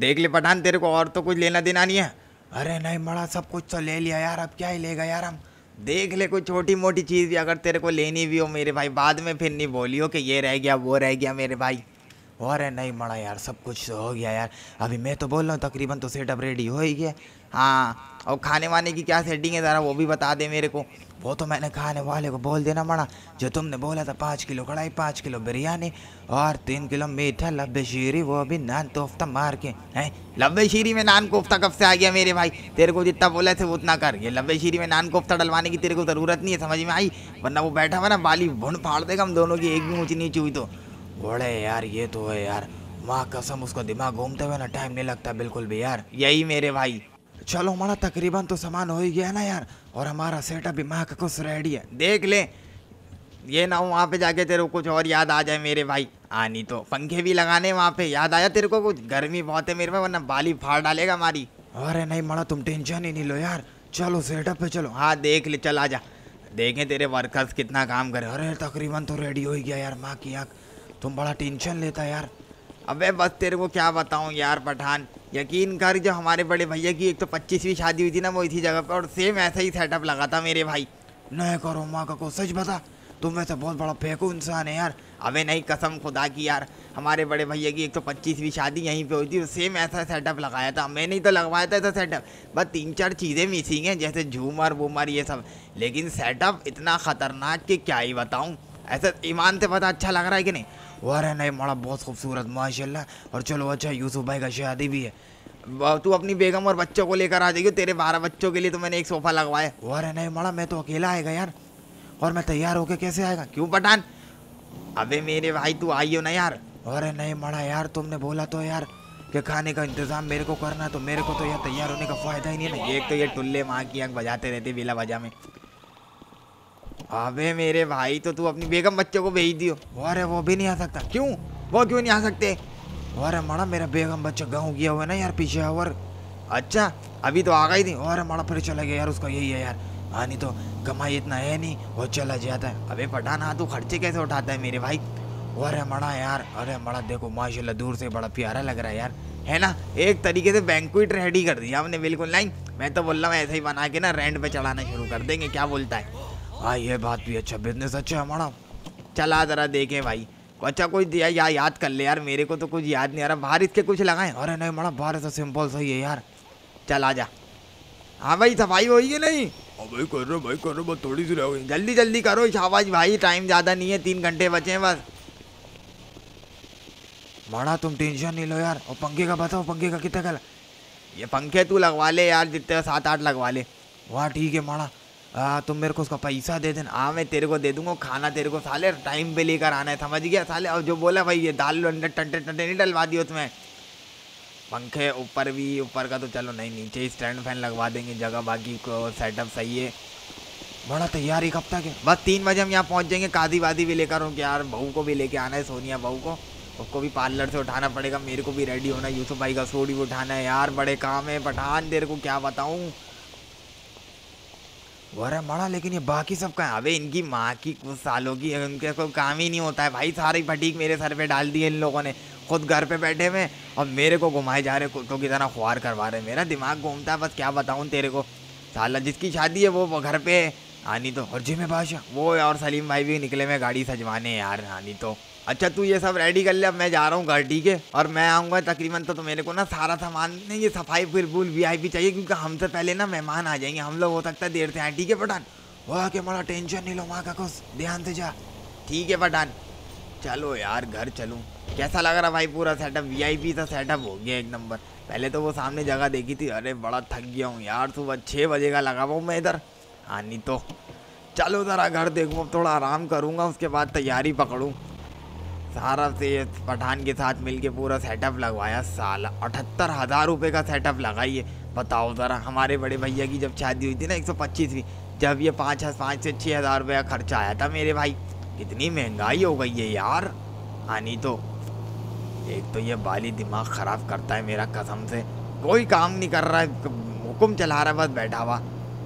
देख ले पठान, तेरे को और तो कुछ लेना देना नहीं है। अरे नहीं बड़ा, सब कुछ तो ले लिया यार, अब क्या ही लेगा यार हम। देख ले कोई छोटी मोटी चीज़ भी अगर तेरे को लेनी भी हो मेरे भाई, बाद में फिर नहीं बोलियो कि ये रह गया वो रह गया मेरे भाई। अरे नहीं बड़ा यार, सब कुछ हो गया यार, अभी मैं तो बोल रहा हूँ तकरीबन तो सेटअप रेडी हो ही गया। हाँ और खाने वाने की क्या सेटिंग है ज़रा वो भी बता दे मेरे को। वो तो मैंने खाने वाले को बोल देना मणा, जो तुमने बोला था 5 किलो कढ़ाई, 5 किलो बिरयानी और 3 किलो मीठा लब्बे शीरी, वो भी नान कोफ्ता मार के। हैं लब्बे शीरी में नान कोफ्ता कब से आ गया मेरे भाई? तेरे को जितना बोला थे उतना कर, ये लब्बे शीरी में नान कोफ्ता डलवाने की तेरे को ज़रूरत नहीं है, समझ में आई? वरना वो बैठा हुआ ना बाली भुन फाड़ देगा हम दोनों की, एक भी ऊँची नीची हुई तो। बोले यार ये तो है यार, माँ कसम उसका दिमाग घूमते हुए ना टाइम नहीं लगता बिल्कुल भी यार, यही मेरे भाई। चलो हमारा तकरीबन तो सामान हो ही गया ना यार, और हमारा सेटअप भी माँ का कुछ रेडी है। देख ले ये ना हो वहाँ पे जाके तेरे को कुछ और याद आ जाए मेरे भाई। आनी तो पंखे भी लगाने वहाँ पे, याद आया तेरे को कुछ? गर्मी बहुत है मेरे भाई, वरना बाली फाड़ डालेगा हमारी। अरे नहीं मणा तुम टेंशन ही नहीं लो यार, चलो सेटअप पे चलो। हाँ देख ले, चल आ जा, देखें तेरे वर्कर्स कितना काम करे। अरे तकरीबन तो रेडी हो ही गया यार, माँ की आँख तुम बड़ा टेंशन लेता यार। अबे बस तेरे को क्या बताऊं यार पठान, यकीन कर जो हमारे बड़े भैया की एक तो 25वीं शादी हुई थी ना वो इसी जगह पर, और सेम ऐसा ही सेटअप लगा था मेरे भाई। नहीं करो माँ का को, सच बता तुम वैसे बहुत बड़ा फेंकू इंसान है यार। अबे नहीं कसम खुदा की यार, हमारे बड़े भैया की एक तो 25वीं शादी यहीं पे हुई थी, सेम ऐसा सेटअप लगाया था मैंने ही तो लगवाया था ऐसा सेटअप। बस 3-4 चीज़ें मिसिंग हैं जैसे झूमर वूमर ये सब, लेकिन सेटअप इतना ख़तरनाक कि क्या ही बताऊँ। ऐसा ईमान से पता अच्छा लग रहा है कि नहीं? वाह नहीं माड़ा बहुत खूबसूरत माशाल्लाह। और चलो अच्छा यूसुफ भाई का शादी भी है, तू अपनी बेगम और बच्चों को लेकर आ जाइयो, तेरे 12 बच्चों के लिए तो मैंने एक सोफ़ा लगवाया। वाह नहीं माड़ा, मैं तो अकेला आएगा यार, और मैं तैयार होके कैसे आएगा? क्यों पठान? अबे मेरे भाई तू आइयो ना यार। अरे नहीं माड़ा यार, तुमने बोला तो यार कि खाने का इंतज़ाम मेरे को करना, तो मेरे को तो यार तैयार होने का फ़ायदा ही नहीं है ना। एक तो ये टुल्ले माँ की आँख बजाते रहते बेला बजा में। अबे मेरे भाई तो तू अपनी बेगम बच्चों को भेज दियो। अरे वो भी नहीं आ सकता? क्यों वो क्यों नहीं आ सकते? अरे माड़ा मेरा बेगम बच्चा गाँव गया हुआ ना यार पीछे, और अच्छा अभी तो आ गई थी। अरे माड़ा फिर चला गया यार, उसका यही है यार। हाँ नहीं तो कमाई इतना है नहीं, वो चला जाता है। अबे पठान हाँ तू खर्चे कैसे उठाता है मेरे भाई? अरे माड़ा यार, अरे माड़ा देखो माशाल्लाह दूर से बड़ा प्यारा लग रहा है यार, है ना? एक तरीके से बैंक्वेट रेडी कर दिया हमने बिल्कुल। नहीं मैं तो बोल रहा हूँ ऐसे ही बना के ना रेंट पर चढ़ाना शुरू कर देंगे, क्या बोलता है? हाँ ये बात भी अच्छा, बिजनेस अच्छा है हमारा। चला ज़रा देखें भाई, अच्छा कोई दिया या याद कर ले यार, मेरे को तो कुछ याद नहीं आ रहा। बाहर इसके कुछ लगाएं? अरे नहीं माड़ा बाहर ऐसा सिंपल सही है यार, चला जा। हाँ भाई सफाई हो गई नहीं? हाँ भाई कर रहे भाई, कर रहे, बस थोड़ी सी रह गई, जल्दी जल्दी करो शाबाश भाई, टाइम ज़्यादा नहीं है, 3 घंटे बचे हैं बस। माड़ा तुम टेंशन नहीं लो यार, और पंखे का बताओ, पंखे का कितना कर? ये पंखे तू लगवा ले यार जितने 7-8 लगवा ले। वाह ठीक है माड़ा, तुम मेरे को उसका पैसा दे देना। हाँ मैं तेरे को दे दूंगा, खाना तेरे को साले टाइम पे लेकर आना है, समझ गया साले? और जो बोला भाई ये दाल अंडे टंटे टंटे नहीं डलवा दियो तुम्हें। पंखे ऊपर भी, ऊपर का तो चलो नहीं, नीचे स्टैंड फैन लगवा देंगे जगह, बाकी को सेटअप सही है। बड़ा तैयारी कब तक है? बस 3 बजे हम यहाँ पहुँच जाएंगे। कादी वादी भी लेकर हूँ यार, बहू को भी लेके आना है, सोनिया बहू को, उसको भी पार्लर से उठाना पड़ेगा, मेरे को भी रेडी होना, यूसुफ भाई का सूट भी उठाना है यार, बड़े काम है पठान तेरे को क्या बताऊँ। अरे माड़ा लेकिन ये बाकी सब कहाँ? अबे इनकी माँ की कुछ सालों की, उनके कोई काम ही नहीं होता है भाई, सारी फटीक मेरे सर पे डाल दी है इन लोगों ने, खुद घर पे बैठे हुए और मेरे को घुमाए जा रहे, कुत्तों की तरह ख्वार करवा रहे, मेरा दिमाग घूमता है बस, क्या बताऊँ तेरे को। साला जिसकी शादी है वो घर पे है। आनी तो और जी में बादशाह वो और सलीम भाई भी निकले मैं गाड़ी सजवाने यार। आनी तो अच्छा तू ये सब रेडी कर ले, अब मैं जा रहा हूँ घर, ठीक है? और मैं आऊँगा तकरीबन तो मेरे को ना सारा सामान, नहीं ये सफाई फिर बिल्कुल VIP चाहिए, क्योंकि हमसे पहले ना मेहमान आ जाएंगे, हम लोग हो सकता है देर से आए, ठीक है पठान? वाह के बड़ा टेंशन नहीं लो माँ का कुछ, ध्यान से जा, ठीक है पठान? चलो यार घर चलूँ। कैसा लग रहा भाई पूरा सेटअप? VIP सा सेटअप हो गया, एक नंबर। पहले तो वो सामने जगह देखी थी, अरे बड़ा थक गया हूँ यार, सुबह 6 बजे का लगा हुआ हूँ मैं इधर। हाँ नहीं तो चलो ज़रा घर देखूँ, अब थोड़ा आराम करूँगा, उसके बाद तैयारी पकड़ूँ। सारा से पठान के साथ मिलके पूरा सेटअप लगवाया साला, 78,000 रुपये का सेटअप लगाइए। बताओ ज़रा हमारे बड़े भैया की जब शादी हुई थी ना 125वीं, जब ये 5,000 से 6,000 रुपये का खर्चा आया था मेरे भाई, कितनी महंगाई हो गई है यार। आनी तो एक तो ये बाली दिमाग ख़राब करता है मेरा कसम से, कोई काम नहीं कर रहा है, हुक्म चला रहा है बस बैठा हुआ।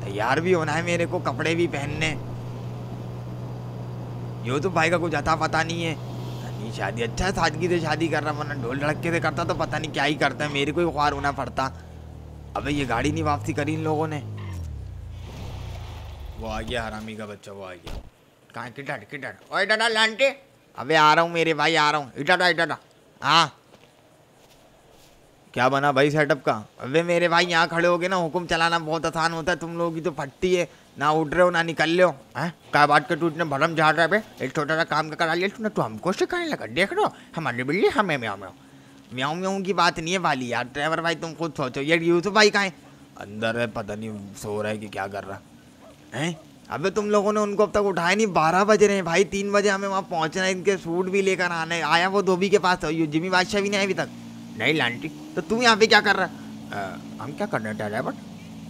तैयार भी होना है मेरे को, कपड़े भी पहनने, यूसुफ भाई का कुछ अता पता नहीं है। नहीं शादी, अच्छा सादगी से शादी कर रहा, वरना ढोल धड़के से करता तो पता नहीं क्या ही करता है, मेरे को ही ख्वार होना पड़ता। अबे ये गाड़ी नहीं वापसी करी इन लोगों ने। वो आ गया हरामी का बच्चा, वो आ गया। कहाँ किधर किधर? ओए डाटा लांटे। अबे आ रहा हूँ मेरे भाई, आ रहा हूँ। इटाटा इटाटा। हाँ क्या बना भाई सेटअप का? अबे मेरे भाई यहाँ खड़े हो गए ना, हुक्म चलाना बहुत आसान होता है, तुम लोगों की तो फटती है ना, उठ रहे हो ना निकल ले हो। हैं क्या बात कर, तू इतने भरम जा रहा है बे? एक छोटा सा काम करा लिया तूने, तू हमको सिखाने लगा, देख रहे हो हमारे बिल्ली हमें म्याऊं म्याऊं म्याऊं म्याऊं की बात नहीं है वाली यार। ड्राइवर भाई तुम खुद सोचो, ये यूसुफ भाई कहाँ है? अंदर है, पता नहीं सो रहा है कि क्या कर रहा है। अबे तुम लोगों ने उनको अब तक उठाया नहीं, 12 बज रहे हैं भाई, 3 बजे हमें वहाँ पहुँचना है, इनके सूट भी लेकर आना है। आया वो धोबी के पास, जिमी बादशाह भी नहीं आया अभी तक। नहीं लांटी, तो तू यहाँ पे क्या कर रहा है? हम क्या कर रहे हैं ड्राइवर?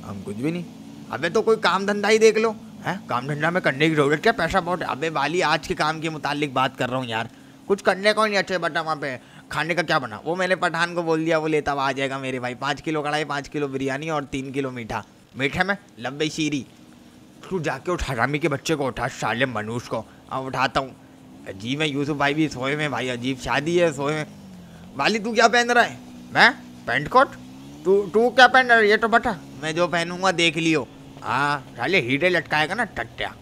हम कुछ भी नहीं। अबे तो कोई काम धंधा ही देख लो। हैं काम धंधा में करने की जरूरत क्या, पैसा बहुत। अबे वाली आज के काम के मुतालिक बात कर रहा हूँ यार, कुछ करने को नहीं। अच्छा बता वहाँ पे खाने का क्या बना? वो मैंने पठान को बोल दिया, वो लेता हुआ आ जाएगा मेरे भाई। 5 किलो कढ़ाई, 5 किलो बिरयानी और 3 किलो मीठा। मीठा में लंबी शीरी। तू जाके उठा हरामी के बच्चे को, उठा साले मनुष्य को। अब उठाता हूँ। अजीब है यूसुफ भाई भी सोए में भाई, अजीब शादी है सोए में। वाली तू क्या पहन रहा है? मैं पेंट कोट। तू क्या पहन रहा है ये तो बता। मैं जो पहनूंगा देख लियो। हाँ साले हीरे लटकाएगा ना टट्या।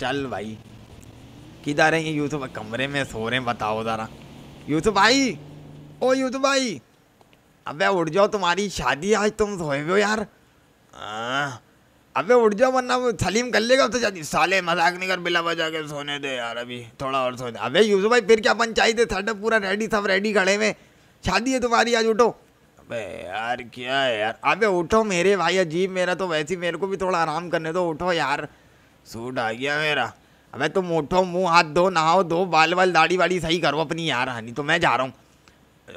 चल भाई किधर है ये यूसुफ? कमरे में सो रहे हैं, बताओ जरा। यूसुफ भाई, ओ यूसुफ भाई, अबे उठ जाओ, तुम्हारी शादी आज, तुम सोए हो यार। अबे उठ जाओ वरना वो सलीम कर लेगा तो शादी। साले मजाक नहीं कर, बिला बजा के सोने दे यार, अभी थोड़ा और सोने दे। अबे यूसुफ भाई फिर क्या बन चाहिए? सेटअप पूरा रेडी, सब रेडी खड़े में, शादी है तुम्हारी आज, उठो। अबे यार क्या है यार, अबे उठो मेरे भाई। अजीब, मेरा तो वैसे मेरे को भी थोड़ा आराम करने दो, उठो यार, सूट आ गया मेरा। अबे तुम उठो, मुंह हाथ धो, नहाओ धो, बाल वाल दाढ़ी वाड़ी सही करो अपनी यार। हानि तो मैं जा रहा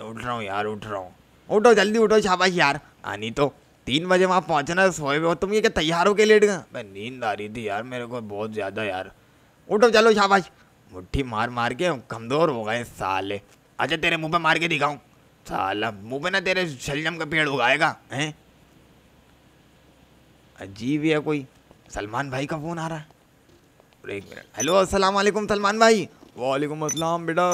हूँ, उठ रहा हूँ यार, उठ रहा हूँ, उठो जल्दी उठो, शाबाश यार। हानि तो 3 बजे वहाँ पहुँचना, सोए हुए हो तुम, ये क्या तैयार हो के लेट गए? अबे नींद आ रही थी यार मेरे को बहुत ज़्यादा यार, उठो चलो शाबाश। मुट्ठी मार मार के कमज़ोर हो गए साले। अच्छा तेरे मुँह पर मार के दिखाऊँ? साला मुँह पे ना तेरे शलजम का पेड़ उगाएगा। हैं अजीब है कोई। सलमान भाई का फ़ोन आ रहा है, एक मिनट। हेलो अस्सलाम वालेकुम सलमान भाई। वालेकुम अस्सलाम बेटा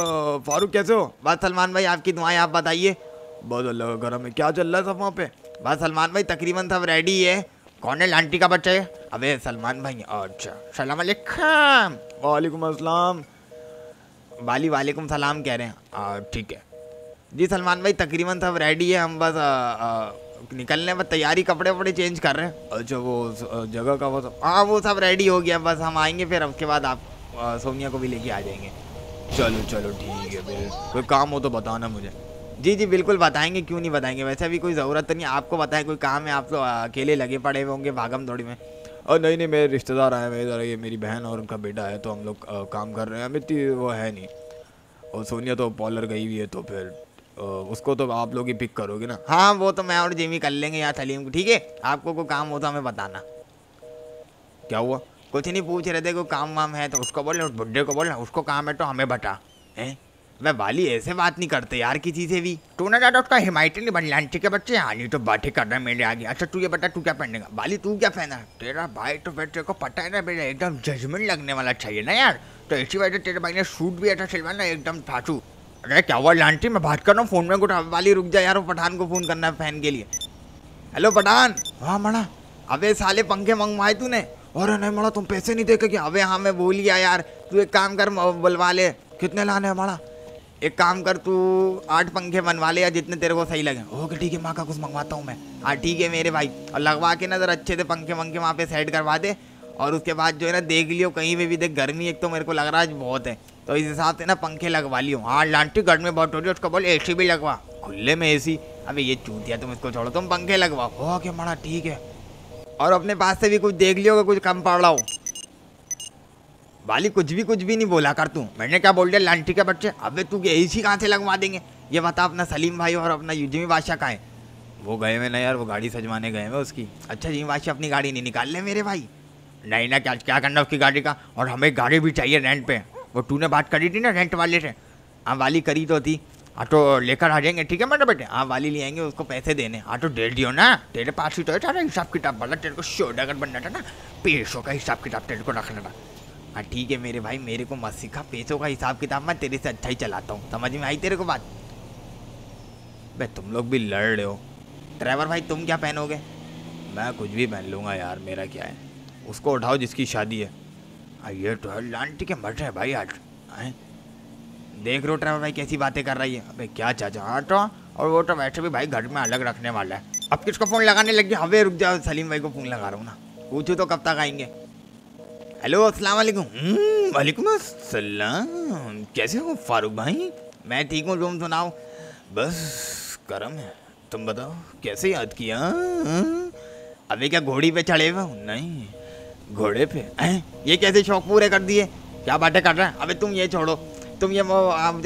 फारूक, कैसे हो? बात सलमान भाई आपकी दुआएं, आप बताइए। बहुत अल्लाह का करम है। क्या चल रहा है सब वहाँ पे? बात सलमान भाई तकरीबन सब रेडी है। कौन है लांटी का बच्चा है? अबे सलमान भाई। अच्छा सलाम अलैकुम। वालेकुम अस्सलाम। वाली वालेकुम सलाम कह रहे हैं, ठीक है जी। सलमान भाई तकरीबन सब रेडी है, हम बस निकलने पर तैयारी, कपड़े वपड़े चेंज कर रहे हैं। अच्छा वो जगह का वो सब, हाँ वो सब रेडी हो गया, बस हम आएंगे फिर उसके बाद आप सोनिया को भी लेके आ जाएंगे। चलो चलो ठीक है, फिर कोई काम हो तो बताना मुझे। जी जी बिल्कुल बताएंगे, क्यों नहीं बताएंगे, वैसे अभी कोई ज़रूरत तो नहीं आपको बताएं, कोई काम है? आप तो अकेले लगे पड़े होंगे भागम दौड़ी में। और नहीं नहीं मेरे रिश्तेदार आए हैं इधर, ये मेरी बहन और उनका बेटा है, तो हम लोग काम कर रहे हैं, अमित वो है नहीं, और सोनिया तो पॉलर गई हुई है, तो फिर उसको तो आप लोग ही पिक करोगे ना। हाँ वो तो मैं और जिमी कर लेंगे या सलीम को, ठीक है। आपको कोई काम हो तो हमें बताना। क्या हुआ? कुछ नहीं, पूछ रहे थे कोई काम वाम है तो उसको बोलना, उस बुड्ढे को बोलना, उसको काम है तो हमें बता। हैं मैं वाली ऐसे बात नहीं करते यार किसी से भी, तू ना डाटा उसका हिमायती नहीं बन लांटी के बच्चे। हाँ नहीं तो बातें कर रहा है मेरे आगे। अच्छा तू ये बता तू क्या पहनेगा? वाली तू क्या पहना? तेरा भाई तो फिर तेरे को पता है ना मेरा एकदम जजमेंट लगने वाला चाहिए ना यार, तो इसी वजह से तेरे भाई ने सूट भी ऐसा सिलवाना एकदम फाँसू। अरे क्या हुआ लांटी, मैं बात कर रहा हूँ फ़ोन में, उठा वाली रुक जा यार, वो पठान को फ़ोन करना है फैन के लिए। हेलो पठान। हाँ मणा। अबे साले पंखे मंगवाए तूने? अरे नहीं मणा तुम पैसे नहीं देखे क्या? अबे हाँ मैं भूल गया यार, तू एक काम कर बुलवा ले। कितने लाने हैं मणा? एक काम कर तू 8 पंखे बनवा ले या जितने तेरे को सही लगे। ओके ठीक है, माँ का कुछ मंगवाता हूँ मैं। हाँ ठीक है मेरे भाई, और लगवा के ना जरा अच्छे से पंखे वंखे वहाँ पर सेट करवा दे, और उसके बाद जो है ना देख लियो कहीं पर भी, देख गर्मी एक तो मेरे को लग रहा है आज बहुत है, तो इस हिसाब से ना पंखे लगवा लियो। हाँ लांटी गर्मी में बहुत हो रही है, उसको बोल एसी भी लगवा, खुले में एसी। अबे ये चूतिया तुम इसको छोड़ो, तुम पंखे लगवाओ। हो क्या मणा? ठीक है, और अपने पास से भी कुछ देख लियो कुछ कम पड़ रहा हो। वाली कुछ भी नहीं बोला कर तू। मैंने क्या बोल दिया लांटी के बच्चे? अबे तू एसी कहाँ से लगवा देंगे ये बता। अपना सलीम भाई और अपना जिमी बादशाह कहाँ है? वो गए हुए ना यार, वो गाड़ी सजवाने गए हुए उसकी। अच्छा जिमी बादशाह अपनी गाड़ी नहीं निकाल ले मेरे भाई? नहीं ना, क्या करना उसकी गाड़ी का, और हमें गाड़ी भी चाहिए रेंट पे। वो तूने बात करी थी ना रेंट वाले से? हाँ वाली करी तो थी। हाँ तो लेकर आ जाएंगे ठीक है मेरे बेटे। हाँ वाली ले आएंगे, उसको पैसे देने। हाँ तो दे दियो ना, तेरे पास ही तो है सारा हिसाब किताब वाला, तेरे को शोधागर बनना था ना, पैसों का हिसाब किताब तेरे को रखना था। हाँ ठीक है मेरे भाई, मेरे को मत सिखा पैसों का हिसाब किताब, मैं तेरे से अच्छा ही चलाता हूँ। समझ में आई तेरे को बात? भाई तुम लोग भी लड़ रहे हो। ड्राइवर भाई तुम क्या पहनोगे? मैं कुछ भी पहन लूँगा यार, मेरा क्या है। उसको उठाओ जिसकी शादी है। ये तो लांटी के मर रहे भाई आज। देख रो ड्राइवर भाई कैसी बातें कर रही है। अबे क्या चाचा, हाँ तो, और वो तो वैसे भी भाई घर में अलग रखने वाला है। अब किसको फ़ोन लगाने लग गया? हवे रुक जाओ, सलीम भाई को फ़ोन लगा रहा हूँ ना, पूछो तो कब तक आएंगे। हेलो अस्सलाम वालेकुम। वालेकुम अस्सलाम, कैसे हो फारूक भाई? मैं ठीक हूँ, तुम सुनाओ? बस करम है, तुम बताओ कैसे याद किया? अबे क्या घोड़ी पे चढ़े हुए? नहीं घोड़े पे ये कैसे शौक पूरे कर दिए? क्या बातें कर रहे हैं? अबे तुम ये छोड़ो, तुम ये जब